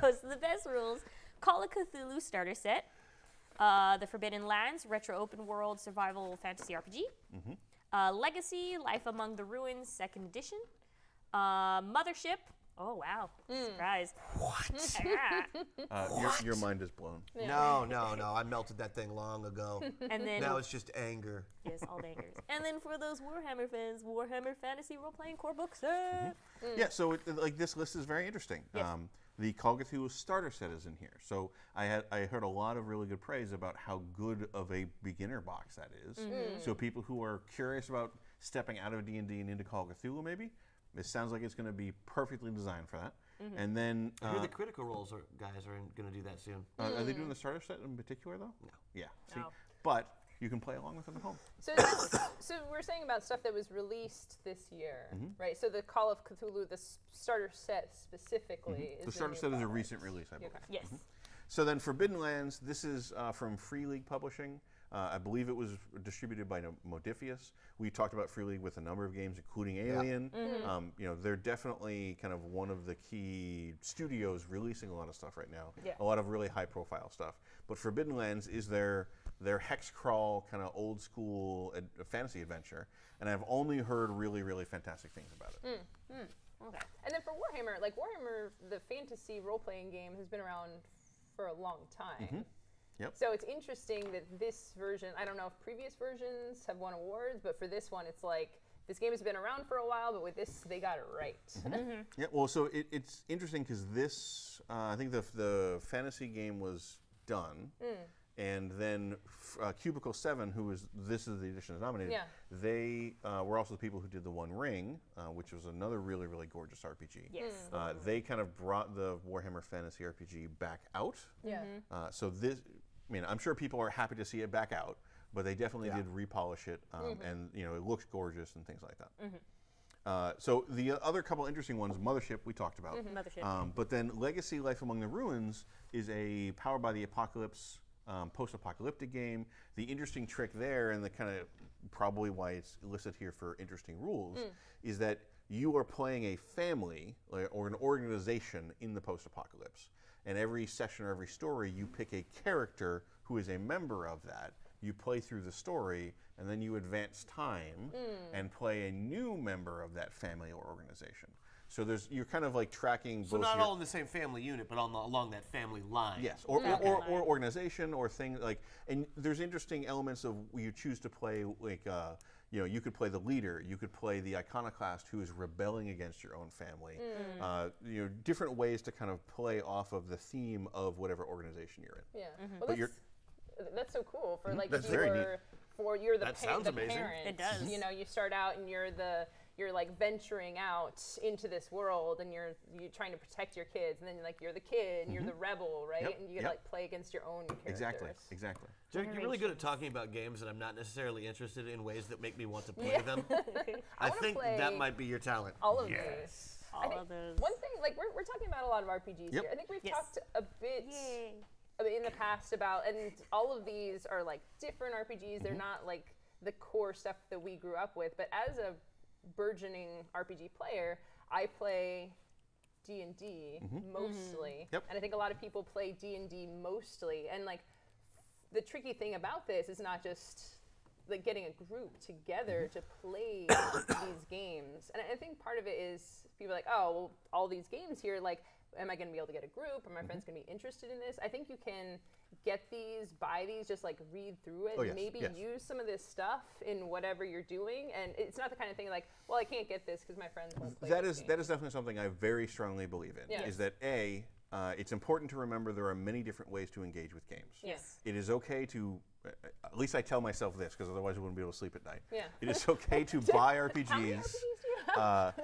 goes the best rules. Call of Cthulhu starter set, the Forbidden Lands retro open world survival fantasy RPG, Legacy Life Among the Ruins Second Edition, Mothership. Oh wow! Surprise! What? Your mind is blown. No! I melted that thing long ago. And then now it's just anger. Yes, all angers. And then for those Warhammer fans, Warhammer Fantasy Role-Playing Core Book Set. Yeah, so like this list is very interesting. Yes. The Call of Cthulhu starter set is in here, so I heard a lot of really good praise about how good of a beginner box that is. So people who are curious about stepping out of D&D and into Call of Cthulhu maybe. It sounds like it's going to be perfectly designed for that. And then I hear the critical roles guys are going to do that soon. Are they doing the starter set in particular though? No. Yeah. See? No. But you can play along with them at home. So so we're saying about stuff that was released this year, right? So the Call of Cthulhu, the starter set specifically. Is the starter set is a recent release, I believe. Okay. Yes. So then Forbidden Lands, this is from Free League Publishing. I believe it was distributed by Modifius. We talked about Free League with a number of games, including Alien. You know, they're definitely kind of one of the key studios releasing a lot of stuff right now. Yeah. A lot of really high-profile stuff. But Forbidden Lands is their hex crawl kind of old-school fantasy adventure, and I've only heard really, really fantastic things about it. Okay. And then for Warhammer, like Warhammer, the fantasy role-playing game has been around for a long time. Yep. So it's interesting that this version, I don't know if previous versions have won awards, but for this one, it's like, this game has been around for a while, but with this, they got it right. Yeah, well, so it's interesting because this, I think the fantasy game was done, and then Cubicle 7, who is, this is the edition that's nominated, they were also the people who did The One Ring, which was another really, really gorgeous RPG. Yes. They kind of brought the Warhammer Fantasy RPG back out. Yeah. So this, I mean, I'm sure people are happy to see it back out, but they definitely did repolish it, and you know, it looks gorgeous and things like that. So the other couple interesting ones, Mothership, we talked about, Mothership. But then Legacy: Life Among the Ruins is a Powered by the Apocalypse post-apocalyptic game. The interesting trick there, and the kind of probably why it's listed here for interesting rules, is that you are playing a family or an organization in the post-apocalypse. And every session or every story, you pick a character who is a member of that. You play through the story, and then you advance time and play a new member of that family or organization. So there's, you're kind of like tracking both. So not all in the same family unit, but on the, along that family line. Yes, or organization or things like, and there's interesting elements of you choose to play like, you know, you could play the leader, you could play the iconoclast who is rebelling against your own family. You know, different ways to kind of play off of the theme of whatever organization you're in. Yeah, well, but that's so cool for like you're the parent. It does. You know, you start out and you're like venturing out into this world, and you're trying to protect your kids, and then like you're the kid, and you're the rebel, right? Yep. And you like play against your own characters. Exactly. Derek, you're really good at talking about games that I'm not necessarily interested in ways that make me want to play them. I think that might be your talent. All of these. all of those. One thing, like we're talking about a lot of RPGs here. I think we've talked a bit in the past about, and all of these are like different RPGs. They're not like the core stuff that we grew up with. But as a burgeoning RPG player, I play D&D mostly, and I think a lot of people play D&D mostly. And like the tricky thing about this is not just like getting a group together to play these games. And I think part of it is people are like, oh, well, all these games here, like, am I going to be able to get a group? Are my friends going to be interested in this? I think you can get these, buy these, just like read through it, maybe use some of this stuff in whatever you're doing. And it's not the kind of thing like, well, I can't get this because my friends won't play this game. That is definitely something I very strongly believe in, is that A, it's important to remember there are many different ways to engage with games. It is okay to, at least I tell myself this, because otherwise I wouldn't be able to sleep at night. It is okay to buy RPGs, how many RPGs do you have?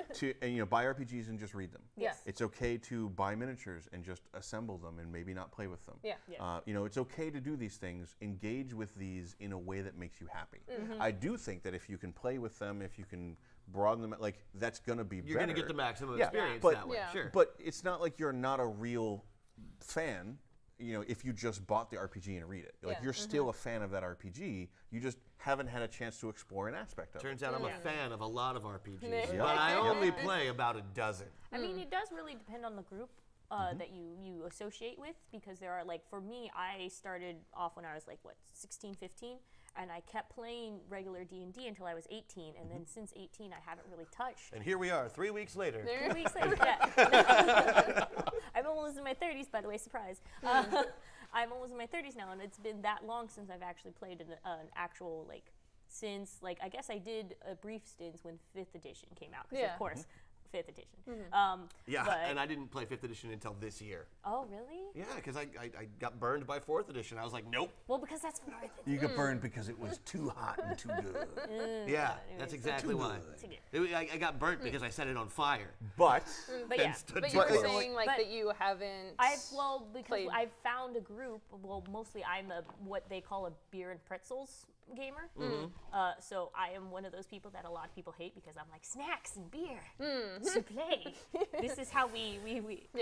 And you know, buy RPGs and just read them. It's okay to buy miniatures and just assemble them and maybe not play with them. You know, it's okay to do these things. Engage with these in a way that makes you happy. I do think that if you can play with them, if you can broaden them, like that's going to be better. You're going to get the maximum experience that way. But it's not like you're not a real fan. You know, if you just bought the RPG and read it, like you're still a fan of that RPG, you just haven't had a chance to explore an aspect of it. Turns out I'm a fan of a lot of RPGs, but I only play about a dozen. I mean, it does really depend on the group that you associate with, because there are, like, for me, I started off when I was like, what, 16, 15? And I kept playing regular D&D until I was 18, and then since 18, I haven't really touched. And here we are, 3 weeks later. 3 weeks later, I'm almost in my 30s, by the way, surprise. I'm almost in my 30s now, and it's been that long since I've actually played an actual, like, since, like, I guess I did a brief stint when 5th edition came out, because of course, 5th edition. And I didn't play 5th edition until this year. Oh, really? Yeah, because I got burned by 4th edition. I was like, nope. Well, because that's 4th edition. You got burned because it was too hot and too good. Yeah, that's exactly why. I got burnt because I set it on fire. But you were saying like that you haven't played. I've found a group, well, mostly I'm a what they call a beer and pretzels gamer. So I am one of those people that a lot of people hate because I'm like, snacks and beer. To play. This is how we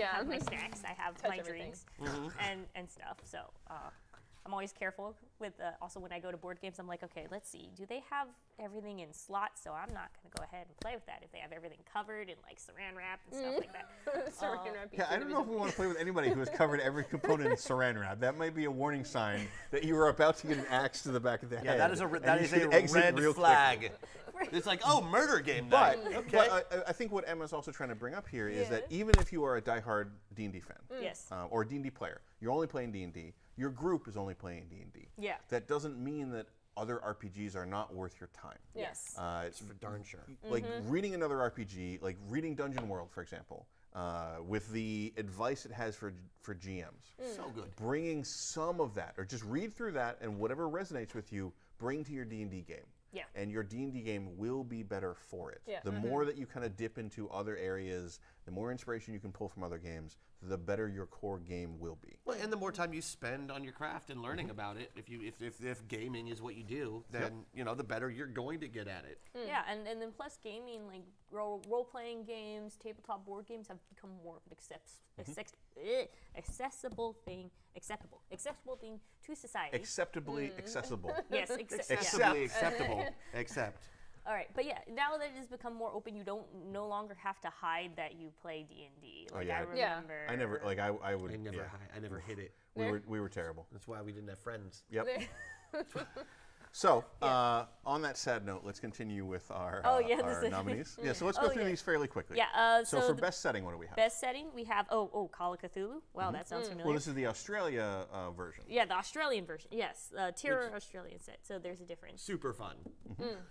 have my snacks. I have my drinks and stuff. So I'm always careful with also when I go to board games. I'm like, okay, let's see. Do they have everything in slots? So I'm not going to go ahead and play with that if they have everything covered in like saran wrap and stuff like that. Saran wrap. Yeah, I don't know if we want to play with anybody who has covered every component in saran wrap. That might be a warning sign that you are about to get an axe to the back of the head. Yeah, that is a red flag. It's like, oh, murder game night. But I think what Emma's also trying to bring up here is that even if you are a diehard D&D fan, or a D&D player, you're only playing D&D. Your group is only playing D&D. Yeah. That doesn't mean that other RPGs are not worth your time. Yes. It's for darn sure. Like reading another RPG, like reading Dungeon World, for example, with the advice it has for GMs. So good. Bringing some of that, or just read through that, and whatever resonates with you, bring to your D&D game. Yeah. And your D&D game will be better for it. Yeah. The more that you kind of dip into other areas, the more inspiration you can pull from other games, the better your core game will be. Well, and the more time you spend on your craft and learning about it, if gaming is what you do, then you know, the better you're going to get at it. Yeah, and then plus gaming, like role-playing games, tabletop board games have become more of an acceptable thing to society. Acceptably accessible. Yes, acceptable. All right, but yeah, now that it has become more open, you no longer have to hide that you play D&D. Like, I remember. I never, like, I would. I never hid it. We were terrible. That's why we didn't have friends. Yep. So, on that sad note, let's continue with our nominees. Yeah, so let's go through these fairly quickly. Yeah. So for best setting, what do we have? Best setting, we have Call of Cthulhu. Wow, that sounds familiar. Well, this is the Australia version. Yeah, the Australian version. Yes, Terror Australian set. So there's a difference. Super fun.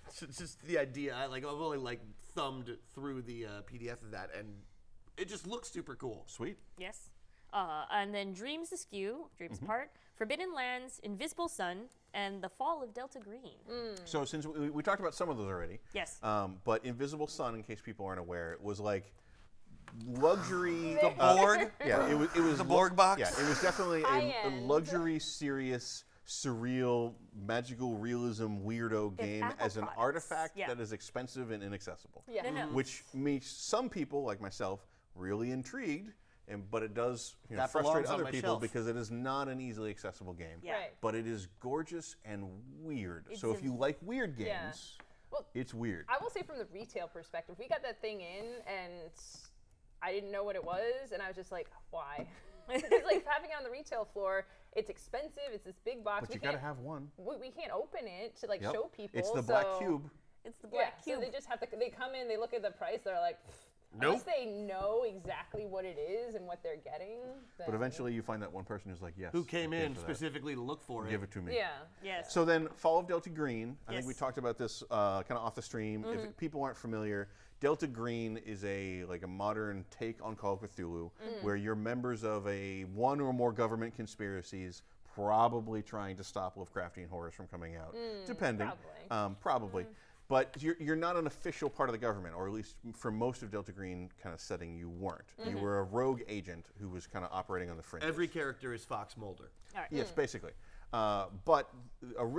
So just the idea. I've only thumbed through the PDF of that, and it just looks super cool. Sweet. Yes. And then Dreams Askew, Dreams Apart, Forbidden Lands, Invisible Sun, and The Fall of Delta Green. So since we talked about some of those already. Yes. But Invisible Sun, in case people aren't aware, it was like luxury. The Borg? Yeah, it was the Borg box? Yeah, it was definitely a luxury, serious surreal, magical realism weirdo game as an artifact that is expensive and inaccessible. Yeah. Mm-hmm. Which makes some people, like myself, really intrigued, but it does frustrate other people because it is not an easily accessible game. Yeah. Right. But it is gorgeous and weird. So if you like weird games, well, it's weird. I will say from the retail perspective, we got that thing in and I didn't know what it was, and I was just like, why? Because like having it on the retail floor, it's expensive, it's this big box. But you gotta have one. We can't open it to like show people. It's the black cube. It's the black cube. So they just have to, they come in, they look at the price, they're like, unless they know exactly what it is and what they're getting. But eventually you find that one person who's like, yes. Who came in specifically to look for it. Give it to me. Yeah. Yes. So then Fall of Delta Green, I think we talked about this kind of off the stream. Mm-hmm. If people aren't familiar, Delta Green is like a modern take on Call of Cthulhu, where you're members of one or more government conspiracies, probably trying to stop Lovecraftian horrors from coming out, depending. Probably. But you're not an official part of the government, or at least for most of Delta Green kind of setting, you weren't. You were a rogue agent who was kind of operating on the fringes. Every character is Fox Mulder. All right. Yes, basically. But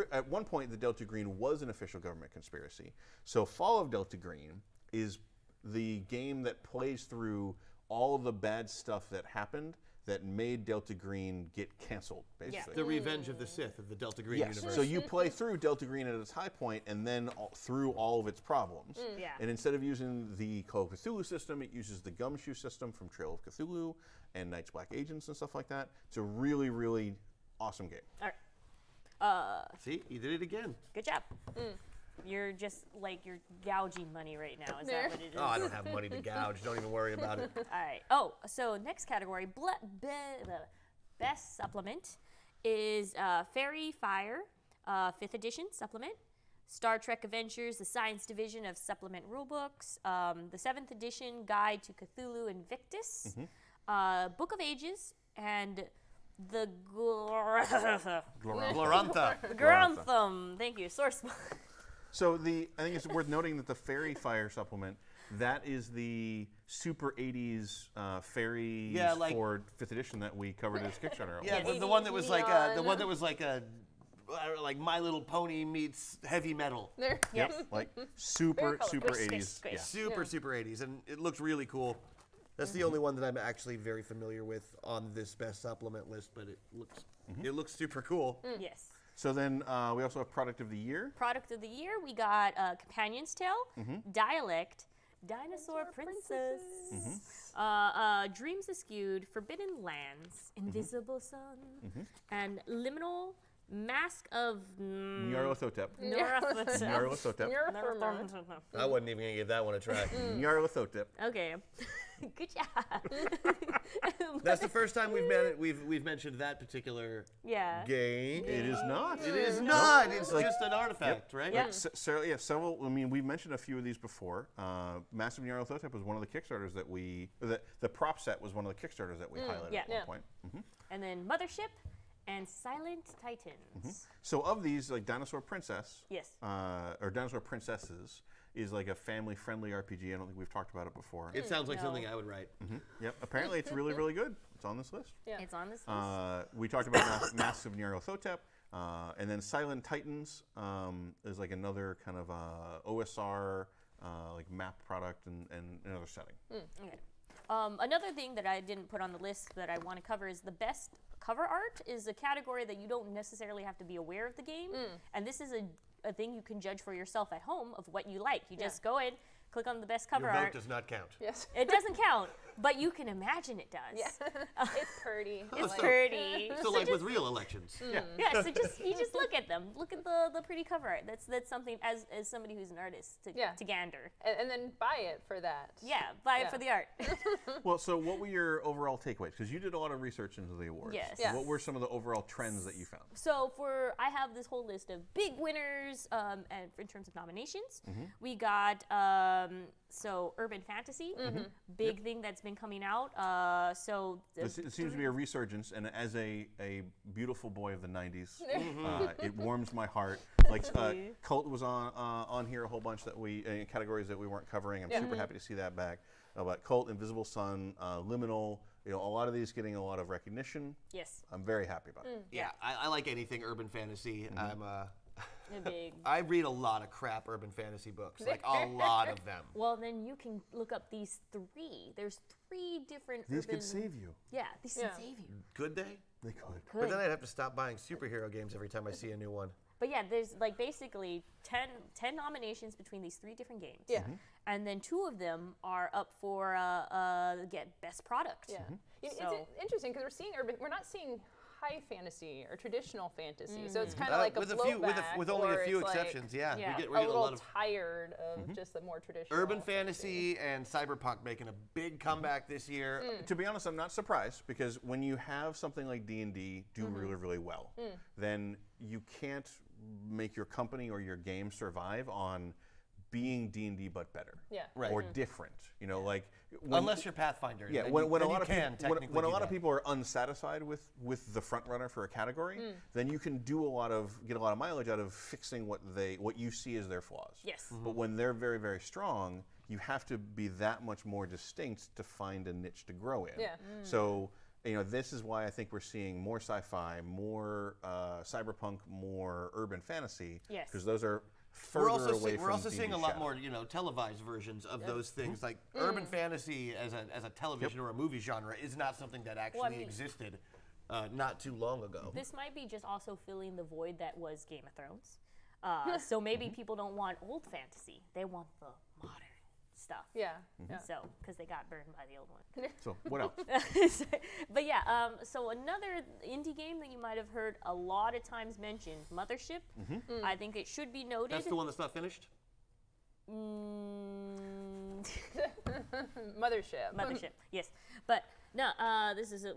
at one point, the Delta Green was an official government conspiracy. So Fall of Delta Green is the game that plays through all of the bad stuff that happened that made Delta Green get canceled, basically. Yeah. The revenge of the Sith of the Delta Green universe. So you play through Delta Green at its high point and then through all of its problems. And instead of using the Call of Cthulhu system, it uses the Gumshoe system from Trail of Cthulhu and Night's Black Agents and stuff like that. It's a really, really awesome game. All right. See, you did it again. Good job. You're just like, you're gouging money right now. Is that what it is? Oh, I don't have money to gouge. Don't even worry about it. All right. Oh, so next category, best supplement is Fairy Fire, 5th edition supplement. Star Trek Adventures, the science division of supplement rulebooks. The 7th edition guide to Cthulhu Invictus. Book of Ages and the Gloranthum. Thank you. Source book. So I think it's worth noting that the Fairy Fire supplement, that is the super 80s fairy for 5th edition that we covered as Kickstarter. Yeah, the one that was like like My Little Pony meets heavy metal. Yep, like super 80s. Yeah. Super 80s, and it looked really cool. That's the only one that I'm actually very familiar with on this best supplement list, but it looks super cool. Yes. So then we also have Product of the Year. Product of the Year, we got Companion's Tale, Dialect, Dinosaur Princesses, Dreams Askew, Forbidden Lands, Invisible Sun, and Liminal, Mask of... Nyarlathotep. I wasn't even going to give that one a try. Nyarlathotep. Okay. Good job. That's the first time we've mentioned that particular game. It is not. It is not. Nope. It's like, just an artifact, right? Yeah. Like, several. I mean, we've mentioned a few of these before. Massive Nyarlathotep was one of the Kickstarters that we. The prop set was one of the Kickstarters that we highlighted at one point. And then Mothership and Silent Titans. So of these, like Dinosaur Princess. Or Dinosaur Princesses. Is like a family-friendly RPG. I don't think we've talked about it before. It sounds like something I would write. Yep. Apparently, it's really, really good. It's on this list. Yeah. It's on this list. We talked about Masks of Nyarlathotep, and then Silent Titans is like another kind of OSR like map product and another setting. Okay. Another thing that I didn't put on the list that I want to cover is the best cover art is a category that you don't necessarily have to be aware of the game, and this is a thing you can judge for yourself at home of what you like. You just go in, click on the best cover art. Your vote does not count. Yes. It doesn't count, but you can imagine it does. Yeah. It's pretty. It's pretty. So like with real elections. Yeah, so you just look at them. Look at the pretty cover art. That's something, as somebody who's an artist, to gander. And then buy it for that. Yeah, buy it for the art. Well, so what were your overall takeaways? Because you did a lot of research into the awards. Yes. What were some of the overall trends that you found? So I have this whole list of big winners, and in terms of nominations, we got So urban fantasy, big thing that's been coming out. It seems to be a resurgence, and as a beautiful boy of the 90s, it warms my heart. Like Cult was on here a whole bunch that we categories that we weren't covering. I'm super happy to see that back. But Cult, Invisible Sun, Liminal. You know, a lot of these getting a lot of recognition. Yes, I'm very happy about it. Yeah, I like anything urban fantasy. I'm I read a lot of crap urban fantasy books, like a lot of them. Well, then you can look up these three. There's three different. These could save you. Yeah, these can save you. Could they? They could. But then I'd have to stop buying superhero games every time I see a new one. But yeah, there's like basically 10 nominations between these three different games. Yeah. And then two of them are up for get best product. Yeah. It's interesting because we're not seeing high fantasy or traditional fantasy, so it's kind of like a blowback. With only a few exceptions, like, yeah. We get a lot of tired of just the more traditional urban fantasy and cyberpunk making a big comeback this year. To be honest, I'm not surprised because when you have something like D&D do really, really well, then you can't make your company or your game survive on being D&D but better, or different. You know, like unless you're Pathfinder. Yeah, when a lot of people are unsatisfied with the front runner for a category, then you can do get a lot of mileage out of fixing what you see as their flaws. Yes. But when they're very, very strong, you have to be that much more distinct to find a niche to grow in. Yeah. So you know, this is why I think we're seeing more sci-fi, more cyberpunk, more urban fantasy. Yes. Because those are we're also seeing a lot more, you know, televised versions of those things. Like urban fantasy as a television or a movie genre is not something that actually existed not too long ago. This might be just also filling the void that was Game of Thrones. So maybe people don't want old fantasy; they want the modern stuff. Yeah. So because they got burned by the old one. So what else? But yeah, so another indie game that you might have heard a lot of times mentioned, Mothership. I think it should be noted. That's the one that's not finished? Mothership. Mothership. Yes, but no. This is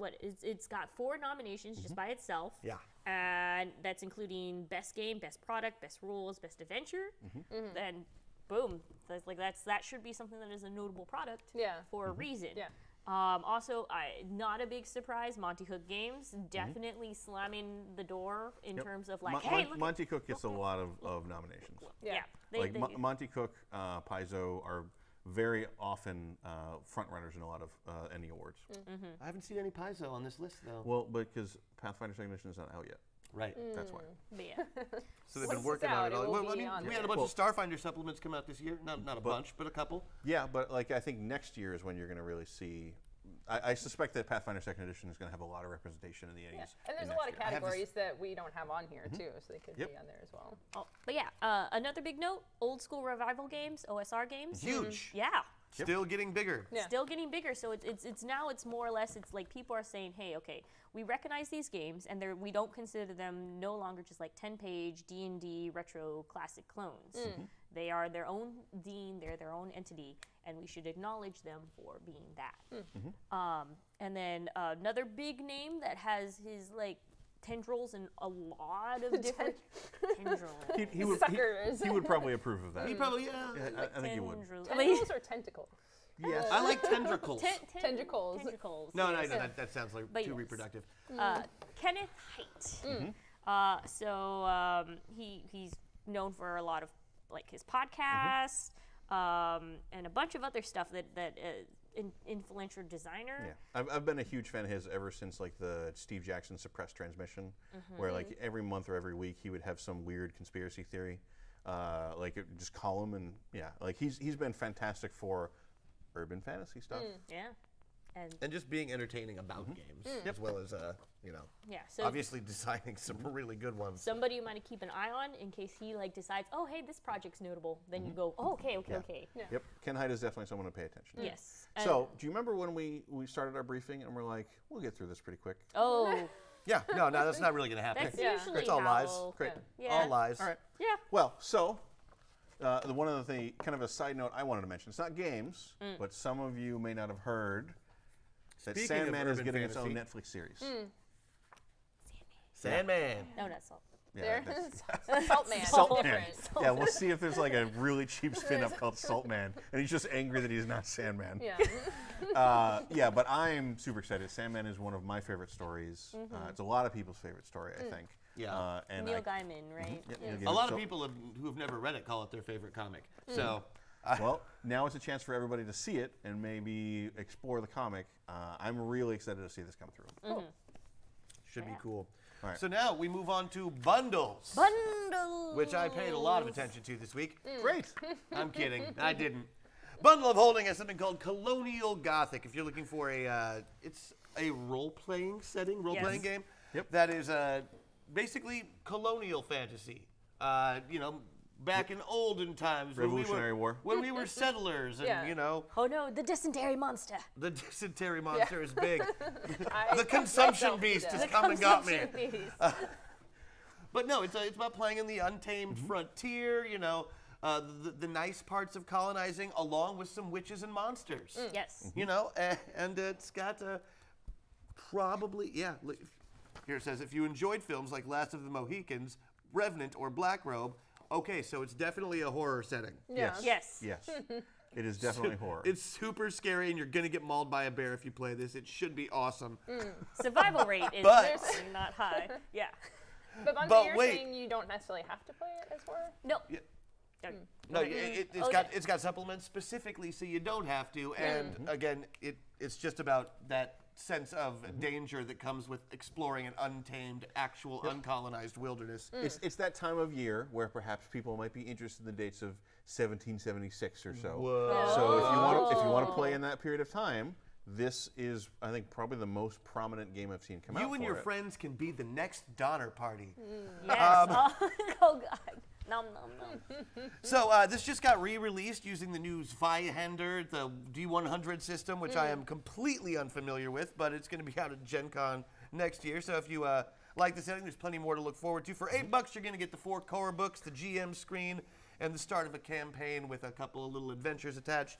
it's got 4 nominations just by itself. Yeah. And that's including best game, best product, best rules, best adventure, and boom, that should be something that is a notable product for a reason. Yeah. Also, not a big surprise, Monty Cook Games definitely slamming the door in terms of like, hey, look, Monty Cook gets a lot of nominations. Yeah. They Monty Cook, Paizo are very often front runners in a lot of ENnie Awards. I haven't seen any Paizo on this list though. Well, because Pathfinder Second Edition is not out yet. Right, that's why. Yeah. So they've been working on it all. Well, I mean, we had a bunch of Starfinder supplements come out this year. Not a bunch, but a couple. Yeah, but like I think next year is when you're going to really see. I suspect that Pathfinder Second Edition is going to have a lot of representation in the 80s. And there's a lot of categories that we don't have on here too, so they could be on there as well. Oh, but yeah, another big note: old school revival games, OSR games. Huge. Yeah. Still getting bigger. Yeah. Still getting bigger. So it's now it's more or less it's like people are saying, hey, okay, we recognize these games and we don't consider them no longer just like 10-page D&D retro classic clones. They are their own dean. They're their own entity, and we should acknowledge them for being that. And then another big name that has his like tendrils and a lot of different tendrils. He would probably approve of that. He probably, I think he would. Tendrils or tentacles? Yes. I like tendrils. Tentacles. No, that sounds like too reproductive. Kenneth Haidt. He's known for a lot of like his podcast and a bunch of other stuff influential designer. Yeah, I've been a huge fan of his ever since like the Steve Jackson suppressed transmission, where like every month or every week he would have some weird conspiracy theory, like just column and like he's been fantastic for urban fantasy stuff. Yeah, and just being entertaining about games as well as you know. Yeah, so obviously designing some really good ones. Somebody you might keep an eye on in case he like decides, oh hey, this project's notable. Then you go, oh, okay. Yeah. Yep, Ken Haidt is definitely someone to pay attention to. Yes. So do you remember when we started our briefing and we're like, we'll get through this pretty quick? Oh. Yeah, no, that's not really gonna happen. That's usually it's all lies. Great. Yeah. All lies. All right. Yeah. Well, so one of the things, kind of a side note I wanted to mention, it's not games, but some of you may not have heard that Sandman is getting its own Netflix series. Sandman. No, not Salt. There is Saltman. Saltman. Yeah, we'll see if there's like a really cheap spin-up called Saltman, and he's just angry that he's not Sandman. Yeah. Yeah, but I'm super excited. Sandman is one of my favorite stories. Mm-hmm. It's a lot of people's favorite story, I think. Yeah. And Neil Gaiman, right? Mm-hmm. Yeah, yeah. A lot of people who have never read it call it their favorite comic. Mm. So. Well, now it's a chance for everybody to see it and maybe explore the comic. I'm really excited to see this come through. Mm-hmm. Cool. Should be cool. All right. So now we move on to bundles. Bundles! Which I paid a lot of attention to this week. Mm. Great. I'm kidding. I didn't. Bundle of Holding is something called Colonial Gothic. If you're looking for a, it's a role-playing setting, role-playing game. Yep. That is basically colonial fantasy. You know, back in olden times, Revolutionary War, when we were settlers, and you know, oh no, the dysentery monster. The dysentery monster is big. The consumption beast has come and got me. But no, it's about playing in the untamed frontier. You know, the nice parts of colonizing, along with some witches and monsters. Mm. Yes, you know, and it's got a probably Here it says, if you enjoyed films like Last of the Mohicans, Revenant, or Black Robe. Okay, so it's definitely a horror setting. Yeah. Yes. Yes. Yes. It is definitely horror. It's super scary, and you're going to get mauled by a bear if you play this. It should be awesome. Mm. Survival rate is seriously not high. Yeah. But you're saying you don't necessarily have to play it as horror? No. Yeah. Mm. No, it's got supplements specifically so you don't have to, and again, it's just about that sense of danger that comes with exploring an untamed, actual, uncolonized wilderness. Mm. It's that time of year where perhaps people might be interested in the dates of 1776 or so. Whoa. So if you want to play in that period of time, this is, I think, probably the most prominent game I've seen come out. You and your friends can be the next Donner Party. Mm. Yes. Oh God. Nom, nom, nom. So this just got re-released using the new Zweihander, the D100 system, which I am completely unfamiliar with, but it's going to be out at Gen Con next year. So if you like the setting, there's plenty more to look forward to. For $8, you're going to get the 4 core books, the GM screen, and the start of a campaign with a couple of little adventures attached.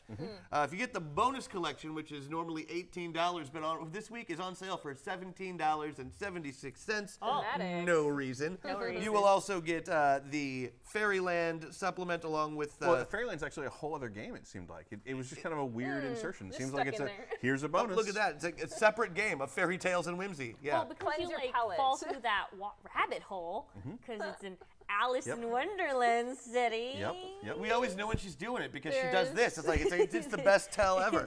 If you get the bonus collection, which is normally $18, but this week is on sale for $17.76. Oh, no reason. No reason. You will also get the Fairyland supplement along with... well, Fairyland's actually a whole other game, it seemed like. It was just kind of a weird insertion. It seems like it's here's a bonus. Oh, look at that. It's a separate game of Fairy Tales and Whimsy. Yeah. Well, because you like, fall through that rabbit hole, because it's an Alice in Wonderland city. Yep. We always know when she's doing it because she does this. It's like it's the best tell ever.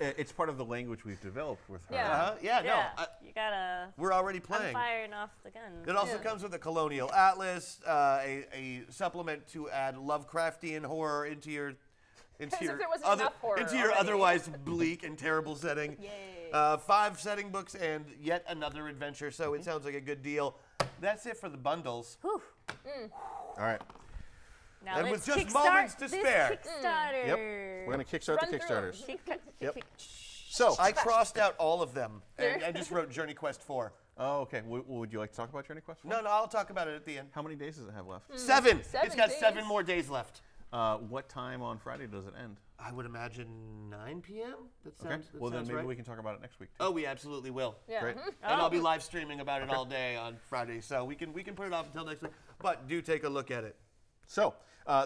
It's part of the language we've developed with her. Yeah. You gotta. We're already playing. I'm firing off the gun. It also comes with a colonial atlas, a supplement to add Lovecraftian horror into your otherwise bleak and terrible setting. Yay. 5 setting books and yet another adventure. So it sounds like a good deal. That's it for the bundles. All right. Now and with just moments to spare. Yep. We're going to kickstart the Kickstarters. Yep. So I crossed out all of them and I just wrote Journey Quest 4. Oh, okay. Would you like to talk about Journey Quest 4? No, I'll talk about it at the end. How many days does it have left? 7. 7 it's got days. 7 more days left. What time on Friday does it end? I would imagine 9 p.m. That sounds okay. Well, then maybe we can talk about it next week, too. Oh, we absolutely will. Yeah. Great. And I'll be live streaming about it all day on Friday, so we can put it off until next week. But do take a look at it. So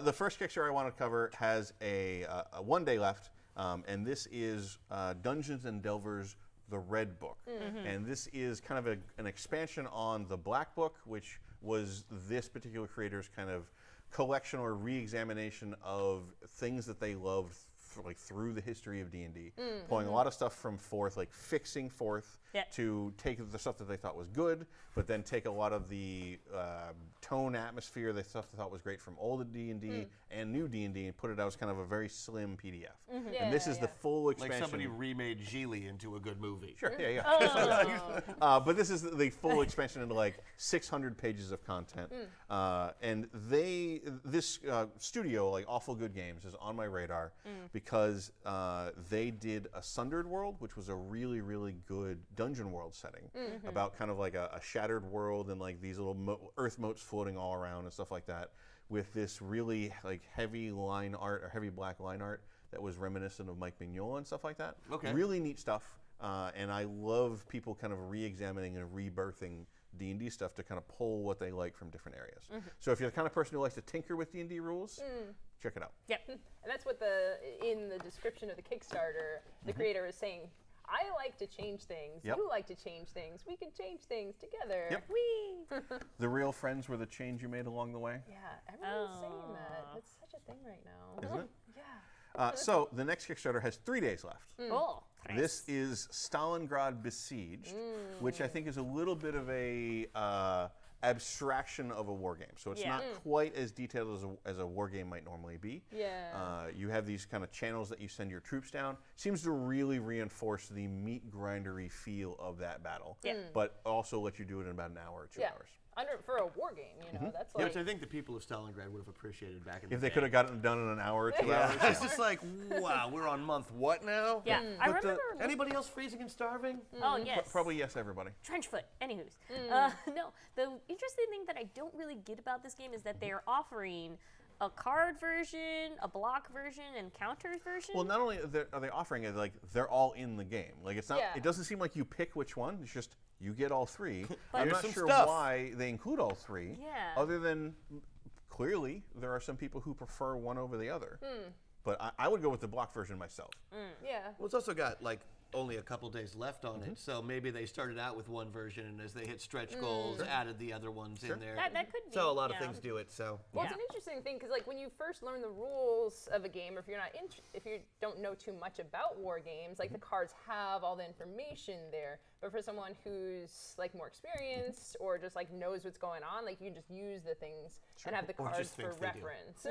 the first Kickstarter I want to cover has a 1 day left, and this is Dungeons and Delvers: The Red Book, and this is kind of an expansion on the Black Book, which was this particular creator's kind of collection or re-examination of things that they loved like through the history of D&D, pulling a lot of stuff from 4th, like fixing 4th to take the stuff that they thought was good, but then take a lot of the tone, atmosphere, the stuff they thought was great from old D&D and new D&D, and put it out as kind of a very slim PDF. And this is the full expansion. Like somebody remade Gigli into a good movie. Sure, but this is the full expansion into like 600 pages of content. And this studio, like Awful Good Games, is on my radar because they did a Sundered World, which was a really, really good dungeon world setting about kind of like a shattered world and like these little earth motes floating all around and stuff like that, with this really like heavy line art or heavy black line art that was reminiscent of Mike Mignola and stuff like that. Okay. Really neat stuff, and I love people kind of re-examining and rebirthing D&D stuff to kind of pull what they like from different areas. Mm-hmm. So if you're the kind of person who likes to tinker with D&D rules, check it out. Yep, and that's what in the description of the Kickstarter, the creator is saying, I like to change things, you like to change things, we can change things together. Yep. Whee! The real friends were the change you made along the way. Yeah, everyone's saying that. That's such a thing right now. Isn't it? Yeah. So the next Kickstarter has 3 days left. Oh, nice. This is Stalingrad Besieged, which I think is a little bit of a abstraction of a war game. So it's not quite as detailed as a war game might normally be. Yeah. You have these kind of channels that you send your troops down. Seems to really reinforce the meat grindery feel of that battle, but also let you do it in about an hour or two hours. For a war game, you know, that's like... Which I think the people of Stalingrad would have appreciated back in the day. If they could have gotten it done in an hour or 2 hours. It's just like, wow, we're on month what now? Yeah, I remember... anybody else freezing and starving? Oh, yes. Probably yes, everybody. Trenchfoot, anywho's. No, the interesting thing that I don't really get about this game is that they are offering a card version, a block version, and counters version. Well, not only are they offering it, like they're all in the game. Like it's not. It doesn't seem like you pick which one. It's just you get all three. I'm not sure why they include all three. Yeah. Other than clearly there are some people who prefer one over the other. But I would go with the block version myself. Yeah. Well, it's also got like only a couple days left on it, so maybe they started out with one version and as they hit stretch goals, added the other ones in there. That could be. So a lot of things do it. So well, it's an interesting thing because like when you first learn the rules of a game, or if you're not if you don't know too much about war games, like the cards have all the information there. But for someone who's like more experienced or just like knows what's going on, like you can just use the things and have the cards for reference.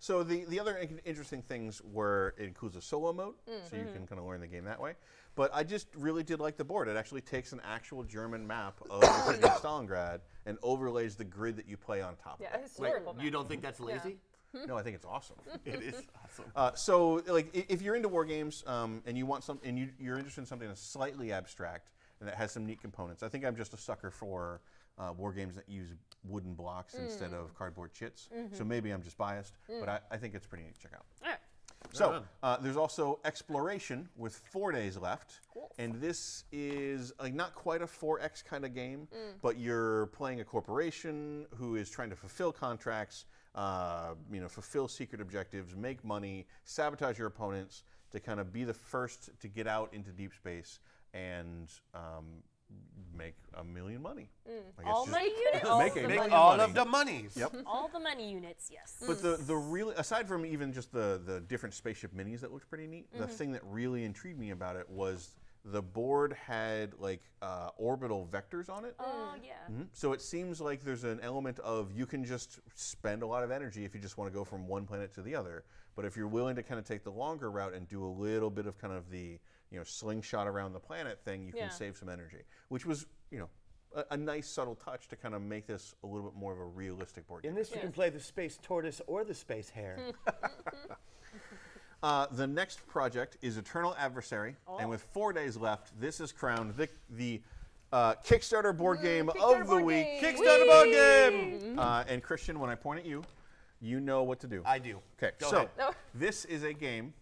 So the other interesting things were it includes a solo mode, so you can kind of learn the game that way. But I just really did like the board. It actually takes an actual German map of the city of Stalingrad and overlays the grid that you play on top of. Yeah, historical map. You don't think that's lazy? No, I think it's awesome. It is awesome. So, like, if you're into war games and you want something, and you're interested in something that's slightly abstract and that has some neat components, I think I'm just a sucker for war games that use wooden blocks instead of cardboard chits. So maybe I'm just biased, but I think it's pretty neat to check out. All right. So there's also Exploration with 4 days left, and this is like not quite a 4X kind of game, but you're playing a corporation who is trying to fulfill contracts, you know, fulfill secret objectives, make money, sabotage your opponents to kind of be the first to get out into deep space and make $1 million money. All the units. Make all of the monies. Yep. All the money units, yes. But the really, aside from even just the different spaceship minis that looked pretty neat, the thing that really intrigued me about it was the board had like orbital vectors on it. Oh, yeah. So it seems like there's an element of you can just spend a lot of energy if you just want to go from one planet to the other. But if you're willing to kind of take the longer route and do a little bit of kind of the slingshot around the planet thing, you can save some energy, which was, a nice subtle touch to kind of make this a little bit more of a realistic board game. In this, you can play the space tortoise or the space hare. The next project is Eternal Adversary, and with 4 days left, this is crowned the Kickstarter board game of the week. Kickstarter board game! And Christian, when I point at you, you know what to do. I do. Okay, so this is a game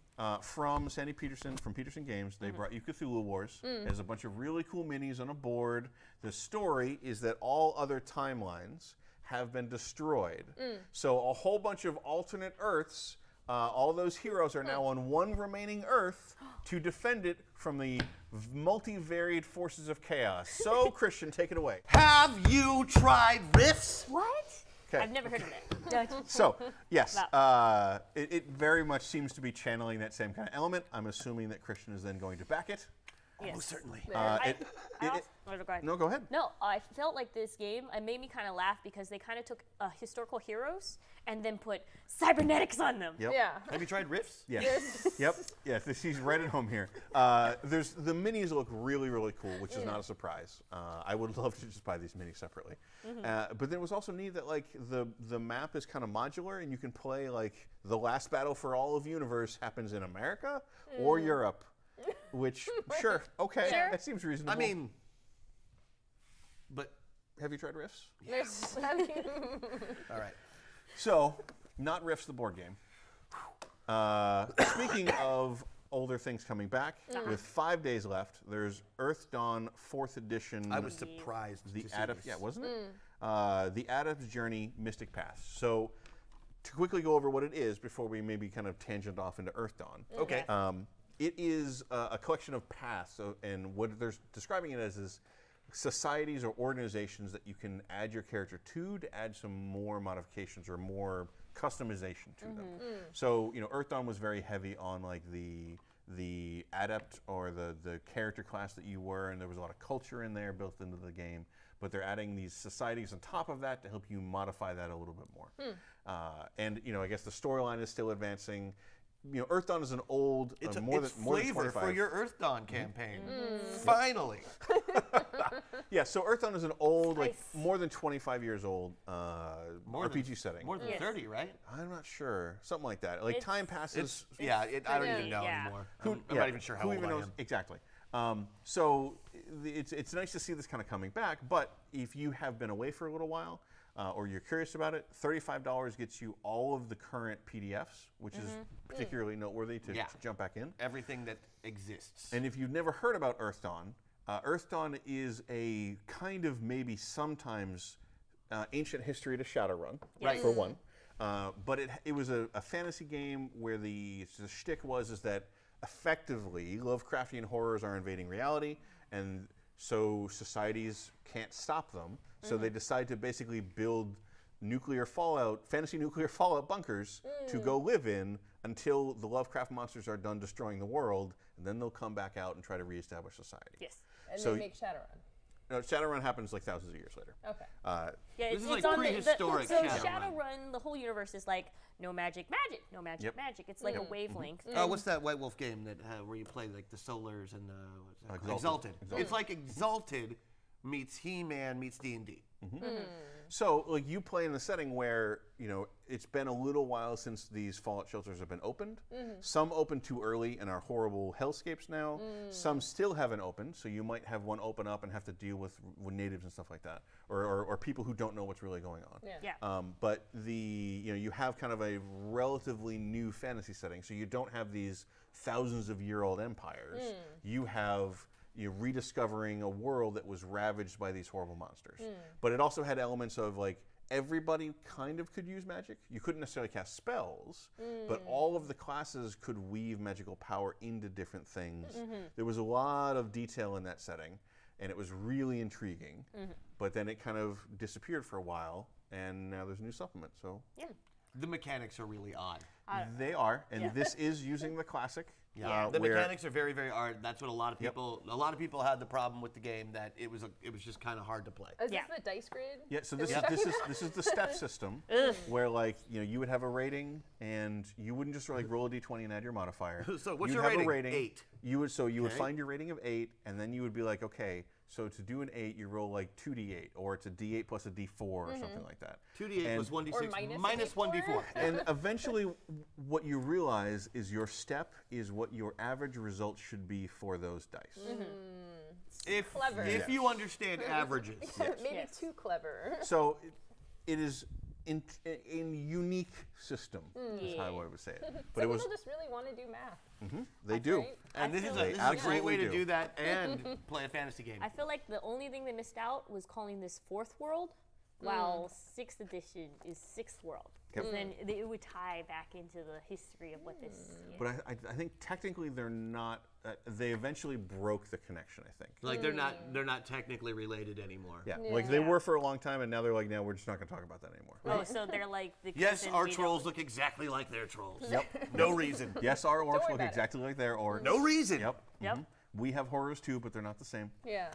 from Sandy Peterson, from Peterson Games. They brought you Cthulhu Wars. There's a bunch of really cool minis on a board. The story is that all other timelines have been destroyed. So a whole bunch of alternate Earths, all those heroes are now on one remaining Earth to defend it from the multivariate forces of chaos. So, Christian, take it away. Have you tried Rifts? What? Kay. I've never heard of it. So, yes, it very much seems to be channeling that same kind of element. I'm assuming that Christian is then going to back it. Yes. Almost certainly. No, go ahead. No, I felt like this game, it made me kind of laugh because they kind of took historical heroes and then put cybernetics on them. Yep. Yeah. Have you tried Rifts? Yes. Yes, she's right at home here. There's the minis look really, really cool, which is not a surprise. I would love to just buy these minis separately. But then it was also neat that like the map is kind of modular and you can play like the last battle for all of universe happens in America or Europe. Which, sure, okay, that seems reasonable. I mean, but have you tried Rifts? Yes. All right. So, not Rifts, the board game. Speaking of older things coming back. With 5 days left, there's Earth Dawn 4th Edition. I was surprised to see this. Yeah, wasn't it? The Adept's Journey, Mystic Pass. So to quickly go over what it is before we maybe kind of tangent off into Earth Dawn. Okay. It is a collection of paths, and what they're describing it as is societies or organizations that you can add your character to add some more modifications or more customization to them. So, you know, Earth Dawn was very heavy on like the adept or the character class that you were, and there was a lot of culture in there built into the game, but they're adding these societies on top of that to help you modify that a little bit more. And, you know, I guess the storyline is still advancing. You know, Earth Dawn is an old, more than flavor for your Earth Dawn campaign. Finally. Yeah, so Earth Dawn is an old, like more than 25 years old RPG setting. More than 30, right? I'm not sure. Something like that. Like time passes. Yeah, I don't even know anymore. I'm not even sure how old I am. Exactly. So it's nice to see this kind of coming back, but if you have been away for a little while, or you're curious about it, $35 gets you all of the current PDFs, which is particularly noteworthy to jump back in. Everything that exists. And if you've never heard about Earth Dawn, Earth Dawn is a kind of maybe sometimes ancient history to Shadowrun, for one. But it was a fantasy game where the shtick was that effectively Lovecraftian horrors are invading reality, and so societies can't stop them. So they decide to basically build nuclear fallout, fantasy nuclear fallout bunkers to go live in until the Lovecraft monsters are done destroying the world, and then they'll come back out and try to reestablish society. Yes, and so they make Shadowrun. No, Shadowrun happens like thousands of years later. Okay. Yeah, this is like prehistoric Shadowrun. So Shadowrun, the whole universe is like no magic, magic, no magic, magic. It's like a wavelength. Oh, what's that White Wolf game that where you play like the Solars and the Exalted. It's like Exalted meets He-Man meets D&D. So like you play in the setting where you know it's been a little while since these fallout shelters have been opened. Some opened too early and are horrible hellscapes now. Some still haven't opened, so you might have one open up and have to deal with natives and stuff like that, or people who don't know what's really going on. But you have kind of a relatively new fantasy setting, so you don't have these thousands of year old empires. You have you're rediscovering a world that was ravaged by these horrible monsters. But it also had elements of like everybody kind of could use magic. You couldn't necessarily cast spells, but all of the classes could weave magical power into different things. There was a lot of detail in that setting, and it was really intriguing. But then it kind of disappeared for a while, and now there's a new supplement. So the mechanics are really odd. They are, and this is using the classic. The mechanics are very, very hard. That's what a lot of people had the problem with the game, that it was just kind of hard to play. Is this the dice grid? Yeah, so this is the step system where like, you know, you would have a rating and you wouldn't just like roll a d20 and add your modifier. So what's your rating? A rating? 8. You would would find your rating of 8, and then you would be like, okay, so to do an 8, you roll like 2d8, or it's a d8 plus a d4 or something like that. 2d8 plus 1d6 minus 1d4. And eventually what you realize is your step is what your average result should be for those dice. If you understand averages. Maybe too clever. So it is in unique system, is how I would say it. But people just really want to do math. They do. Right. And this is a great way to do that and play a fantasy game. I feel like the only thing they missed out was calling this Fourth World, while 6th edition is Sixth World. And then it would tie back into the history of what this is. But I think technically they're not, they eventually broke the connection, I think. Like they're not technically related anymore. Yeah, like they were for a long time, and now they're like, now we're just not gonna talk about that anymore. Oh, so they're like the Yes, our trolls look exactly like their trolls. Yep. No reason. Yes, our orcs look exactly like their orcs. No reason. Yep. We have horrors too, but they're not the same. Yeah.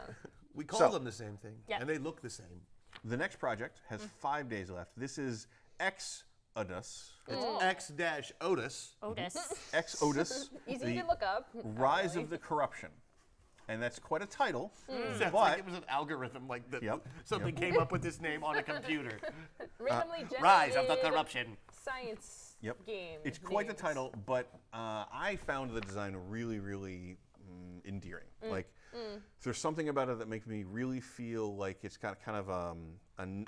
We call them the same thing, and they look the same. The next project has 5 days left. This is Exodus. It's X-Odus. Exodus. Easy to look up. Rise of the Corruption. And that's quite a title. Sounds like it was an algorithm, like something came up with this name on a computer. Randomly generated Rise of the Corruption. Science game. It's quite the title, but I found the design really, really endearing. Like there's something about it that makes me really feel like it's got kind of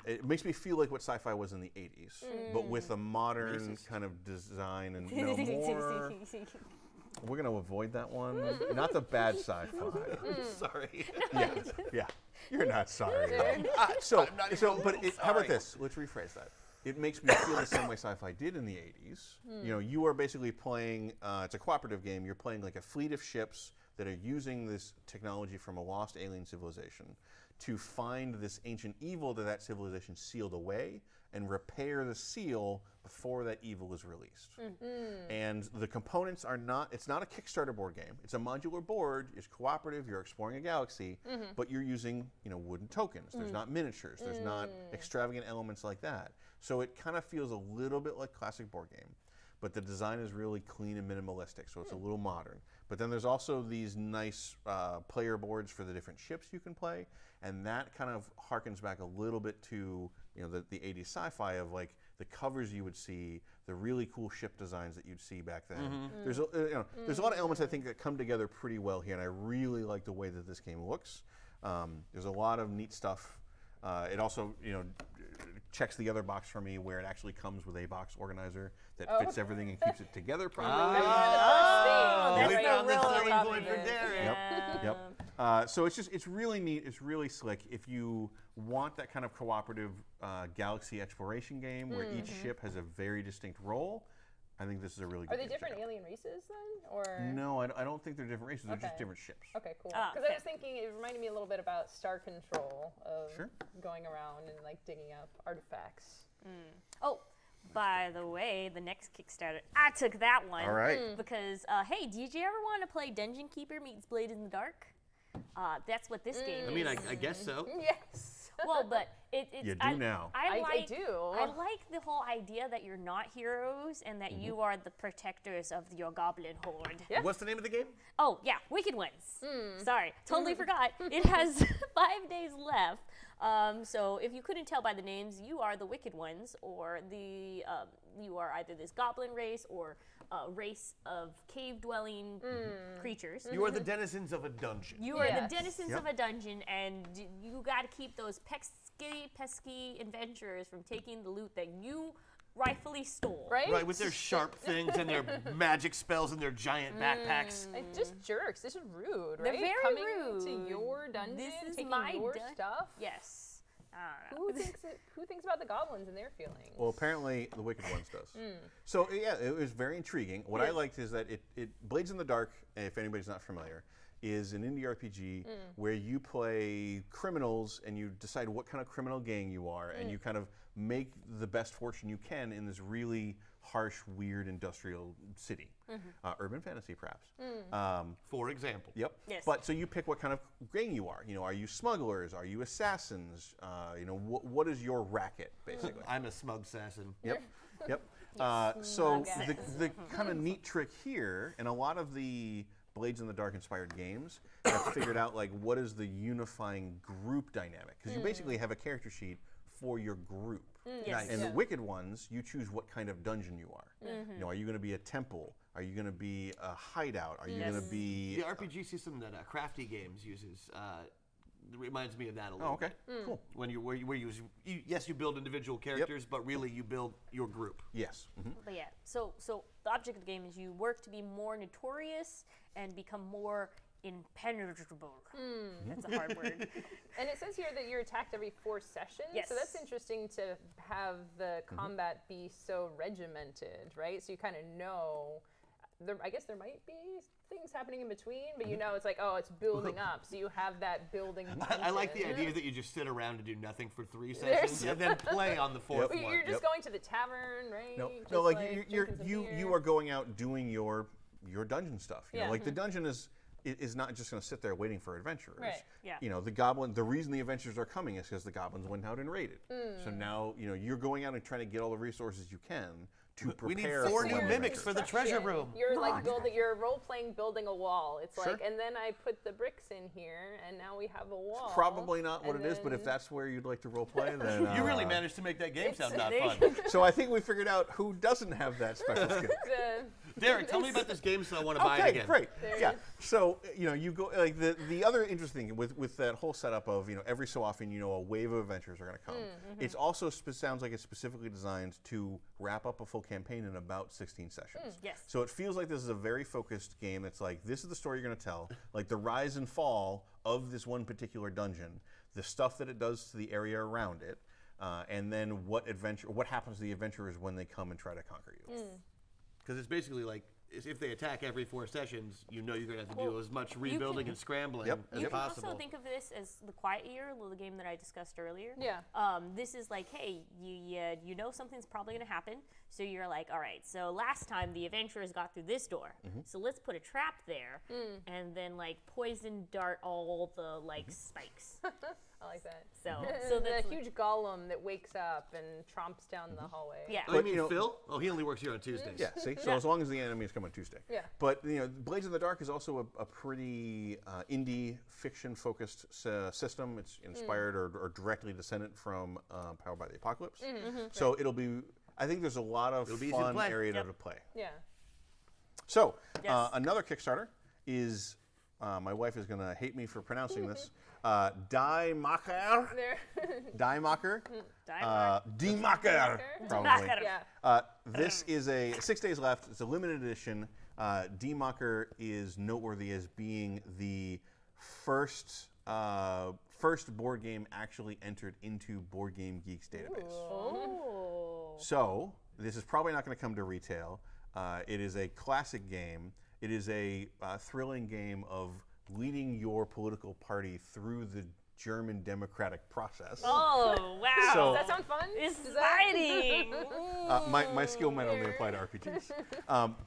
it makes me feel like what sci-fi was in the 80s, but with a modern kind of design and no more We're going to avoid that one. Not the bad sci-fi. Sorry. Yeah. Yeah. You're not sorry. How about this? Let's rephrase that. It makes me feel the same way sci-fi did in the 80s. Mm. You know, you are basically playing, it's a cooperative game, you're playing like a fleet of ships that are using this technology from a lost alien civilization to find this ancient evil that that civilization sealed away and repair the seal before that evil is released. Mm-hmm. And the components are not, it's not a Kickstarter board game. It's a modular board, it's cooperative, you're exploring a galaxy, mm-hmm. but you're using, you know, wooden tokens. There's not miniatures, there's not extravagant elements like that. So it kind of feels a little bit like classic board game. But the design is really clean and minimalistic, so it's a little modern. But then there's also these nice player boards for the different ships you can play, and that kind of harkens back a little bit to the 80s sci-fi of like the covers you would see, the really cool ship designs that you'd see back then. Mm-hmm. There's there's a lot of elements I think that come together pretty well here, and I really like the way that this game looks. There's a lot of neat stuff. It also, checks the other box for me where it actually comes with a box organizer that fits everything and keeps it together properly. We found the selling point for Derek. Yep. Yep. So it's really neat. It's really slick. If you want that kind of cooperative galaxy exploration game where each ship has a very distinct role, I think this is a really good. Are they different alien races then, or? No, I don't think they're different races. Okay. They're just different ships. Okay, cool. Because I was thinking it reminded me a little bit about Star Control of going around and like digging up artifacts. Mm. Oh, by the way, the next Kickstarter, I took that one. All right. Because hey, did you ever want to play Dungeon Keeper meets Blade in the Dark? That's what this game is. I mean, I guess so. Yes. Well, but it's... You do now. I like the whole idea that you're not heroes and that you are the protectors of your goblin horde. Yeah. What's the name of the game? Oh, yeah. Wicked Ones. Mm. Sorry. Totally forgot. It has 5 days left. So if you couldn't tell by the names, you are the Wicked Ones, or the you are either this goblin race or a race of cave-dwelling creatures. You are the denizens of a dungeon. You are the denizens of a dungeon, and you got to keep those pesky adventurers from taking the loot that you rightfully stole. Right? Right, with their sharp things and their magic spells and their giant backpacks. It's just jerks. This is rude, right? They're very rude. Coming to your dungeon, taking your stuff. Yes. I don't know. Who thinks about the goblins and their feelings? Well, apparently the Wicked Ones does. So yeah, it was very intriguing. What I liked is that Blades in the Dark, if anybody's not familiar, is an indie RPG where you play criminals and you decide what kind of criminal gang you are, and you kind of make the best fortune you can in this really harsh, weird industrial city. Urban fantasy, perhaps. For example. Yep. Yes. But so you pick what kind of gang you are. Are you smugglers? Are you assassins? What is your racket, basically? I'm a smug assassin. Yep. Yep. So the kind of neat trick here, and a lot of the Blades in the Dark inspired games have figured out like what is the unifying group dynamic, because you basically have a character sheet for your group. Yes. And the Wicked Ones, you choose what kind of dungeon you are. Are you going to be a temple? Are you going to be a hideout? Are you going to be... The RPG system that Crafty Games uses reminds me of that a little bit. Cool. When you you build individual characters, but really you build your group. Yes. But yeah, so the object of the game is you work to be more notorious and become more impenetrable. That's a hard word. And it says here that you're attacked every 4 sessions. Yes. So that's interesting to have the combat be so regimented, right? So you kind of know. I guess there might be things happening in between, but it's like, oh, it's building up, so you have that building. I like the idea that you just sit around and do nothing for 3 sessions and then play on the 4th one. You're just going to the tavern, right? No, like you are going out doing your dungeon stuff. You know, like the dungeon is not just going to sit there waiting for adventurers. Right. Yeah. The goblin. The reason the adventurers are coming is because the goblins went out and raided. So now you're going out and trying to get all the resources you can to prepare. We need 4 new mimics for the treasure room. You're like building. You're role playing building a wall. It's like, and then I put the bricks in here, and now we have a wall. It's probably not what it is, but if that's where you'd like to role play, then you really managed to make that game sound not fun. So I think we figured out who doesn't have that special skill. Derek, tell me about this game so I want to buy it again. Okay, great. Yeah. So, you know, you go, like, the other interesting thing with that whole setup of, you know, every so often, you know, a wave of adventures are going to come. Mm-hmm. It's also sounds like it's specifically designed to wrap up a full campaign in about 16 sessions. Mm, yes. So it feels like this is a very focused game that's like, this is the story you're going to tell, like the rise and fall of this one particular dungeon, the stuff that it does to the area around it, and then what happens to the adventurers when they come and try to conquer you. Because it's basically like, if they attack every 4 sessions, you know you're going to have to do as much rebuilding and scrambling as possible. You can also think of this as The Quiet Year, the game that I discussed earlier. Yeah. This is like, hey, you know something's probably going to happen, so you're like, all right, so last time the adventurers got through this door, so let's put a trap there, and then like poison dart all the spikes. I like that. So the huge golem that wakes up and tromps down the hallway. Yeah. But, you mean Phil? Oh, he only works here on Tuesdays. Yeah, see? So as long as the enemies come on Tuesday. Yeah. But, you know, Blades in the Dark is also a pretty indie fiction-focused system. It's inspired or directly descended from Powered by the Apocalypse. So it'll be, I think there's a lot of fun area to play. Yeah. So another Kickstarter is, my wife is going to hate me for pronouncing this, Die Macher, probably. Yeah. This is a 6 days left. It's a limited edition. Die Macher is noteworthy as being the first board game actually entered into Board Game Geek's database. Ooh. So this is probably not going to come to retail. It is a classic game. It is a thrilling game of leading your political party through the German democratic process. Oh, wow. So, does that sound fun? It's exciting. My skill might only apply to RPGs.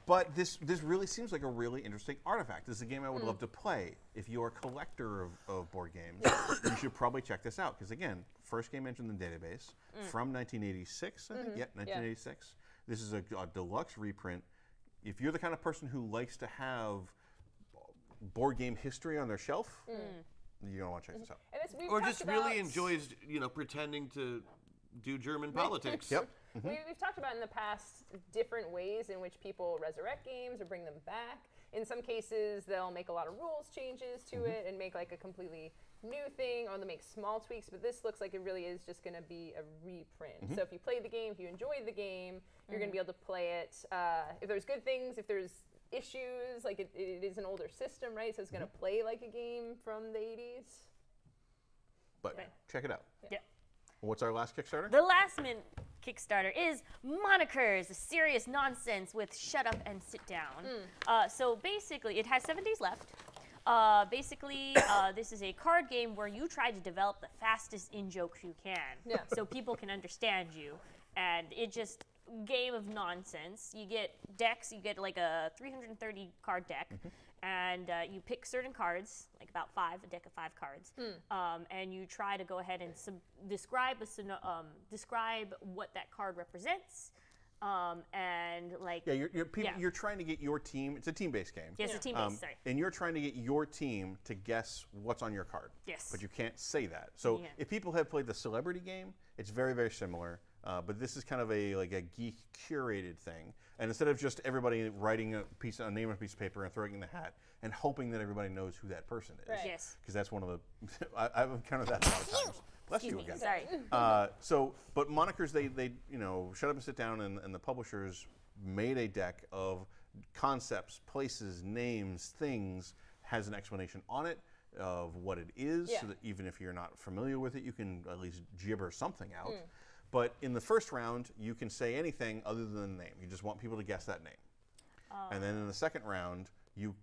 But this really seems like a really interesting artifact. This is a game I would love to play. If you're a collector of board games, you should probably check this out. Because again, first game entered in the database from 1986, I think. Yeah, 1986. This is a deluxe reprint. If you're the kind of person who likes to have board game history on their shelf, you're gonna want to check this out. And or just really enjoys, you know, pretending to do German politics. Yep. We've talked about in the past different ways in which people resurrect games or bring them back. In some cases, they'll make a lot of rules changes to it and make like a completely new thing, or they make small tweaks, but this looks like it really is just going to be a reprint. So if you play the game, if you enjoy the game, you're going to be able to play it. If there's good things, if there's issues, like it is an older system, right? So it's going to play like a game from the 80s. But check it out. Yeah. What's our last Kickstarter? The last Kickstarter is Monikers, a serious nonsense with Shut Up and Sit Down. So basically, it has 7 days left. This is a card game where you try to develop the fastest in-joke you can, so people can understand you. And it's just a game of nonsense. You get decks, you get like a 330-card deck, and you pick certain cards, like about 5, a deck of 5 cards, and you try to go ahead and describe what that card represents. You're trying to get your team. It's a team-based game. Yes, a team-based. Sorry. And you're trying to get your team to guess what's on your card. Yes. But you can't say that. So if people have played the celebrity game, it's very, very similar. But this is kind of a geek curated thing. And instead of just everybody writing a name on a piece of paper and throwing it in the hat and hoping that everybody knows who that person is, because that's one of the I've encountered that a lot of times. Bless you again. Sorry. But Monikers, they Shut Up and Sit Down, and the publishers made a deck of concepts, places, names, things, has an explanation on it of what it is, so that even if you're not familiar with it, you can at least gibber something out. But in the first round, you can say anything other than the name. You just want people to guess that name. And then in the second round, you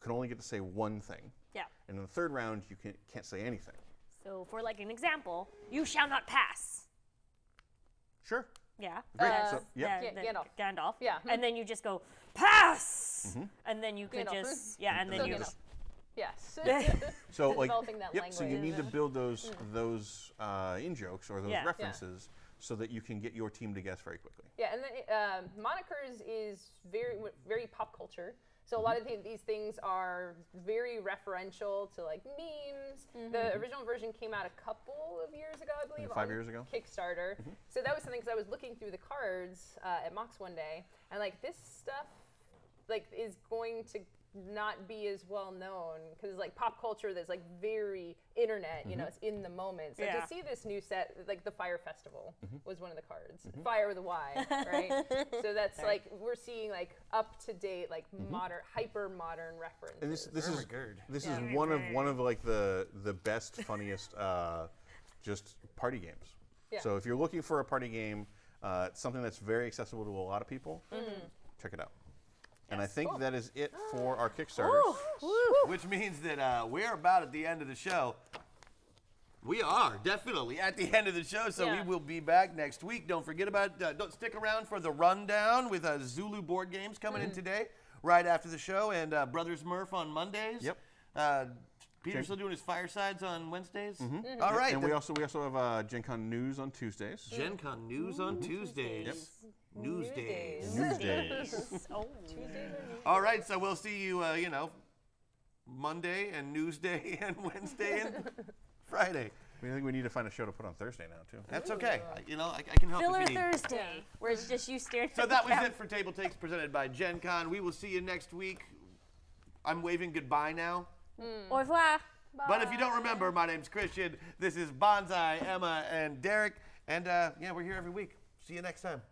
can only get to say one thing. Yeah. And in the third round, you can't say anything. So for like an example, you shall not pass. Sure. Yeah. Great. Gandalf. Yeah. And then you just go, pass! And then you could just, and then you just. Yes. So like, so you need to build those in-jokes or those references so that you can get your team to guess very quickly. Yeah, and then Monikers is very, very pop culture. So a lot of these things are very referential to like memes. The original version came out a couple of years ago, I believe. 5 years ago. Kickstarter. So that was something, because I was looking through the cards at Mox one day, and like this stuff like is going to not be as well known because like pop culture that's like very internet, you know, it's in the moment. So to see this new set, like the Fire Festival was one of the cards, Fire with a Y, right? So that's like we're seeing like up to date, like modern, hyper modern references. And this is one of like the best, funniest just party games. Yeah. So if you're looking for a party game, something that's very accessible to a lot of people, check it out. And I think that is it for our Kickstarters. Which means that we're about at the end of the show. We are definitely at the end of the show, so we will be back next week. Don't forget about, don't stick around for the rundown with Zulu Board Games coming in today, right after the show, and Brothers Murph on Mondays. Yep. Peter's still doing his firesides on Wednesdays. All right. And we also have Gen Con News on Tuesdays. Gen Con News on Tuesdays. Tuesdays. All right, so we'll see you, you know, Monday and Newsday and Wednesday and Friday. I mean, I think we need to find a show to put on Thursday now, too. That's okay. You know, I can help Filler Thursday, where it's just you staring at the couch. So that was it for Table Takes presented by Gen Con. We will see you next week. I'm waving goodbye now. Au revoir. Bye. But if you don't remember, my name's Christian. This is Banzai, Emma, and Derek. And, yeah, we're here every week. See you next time.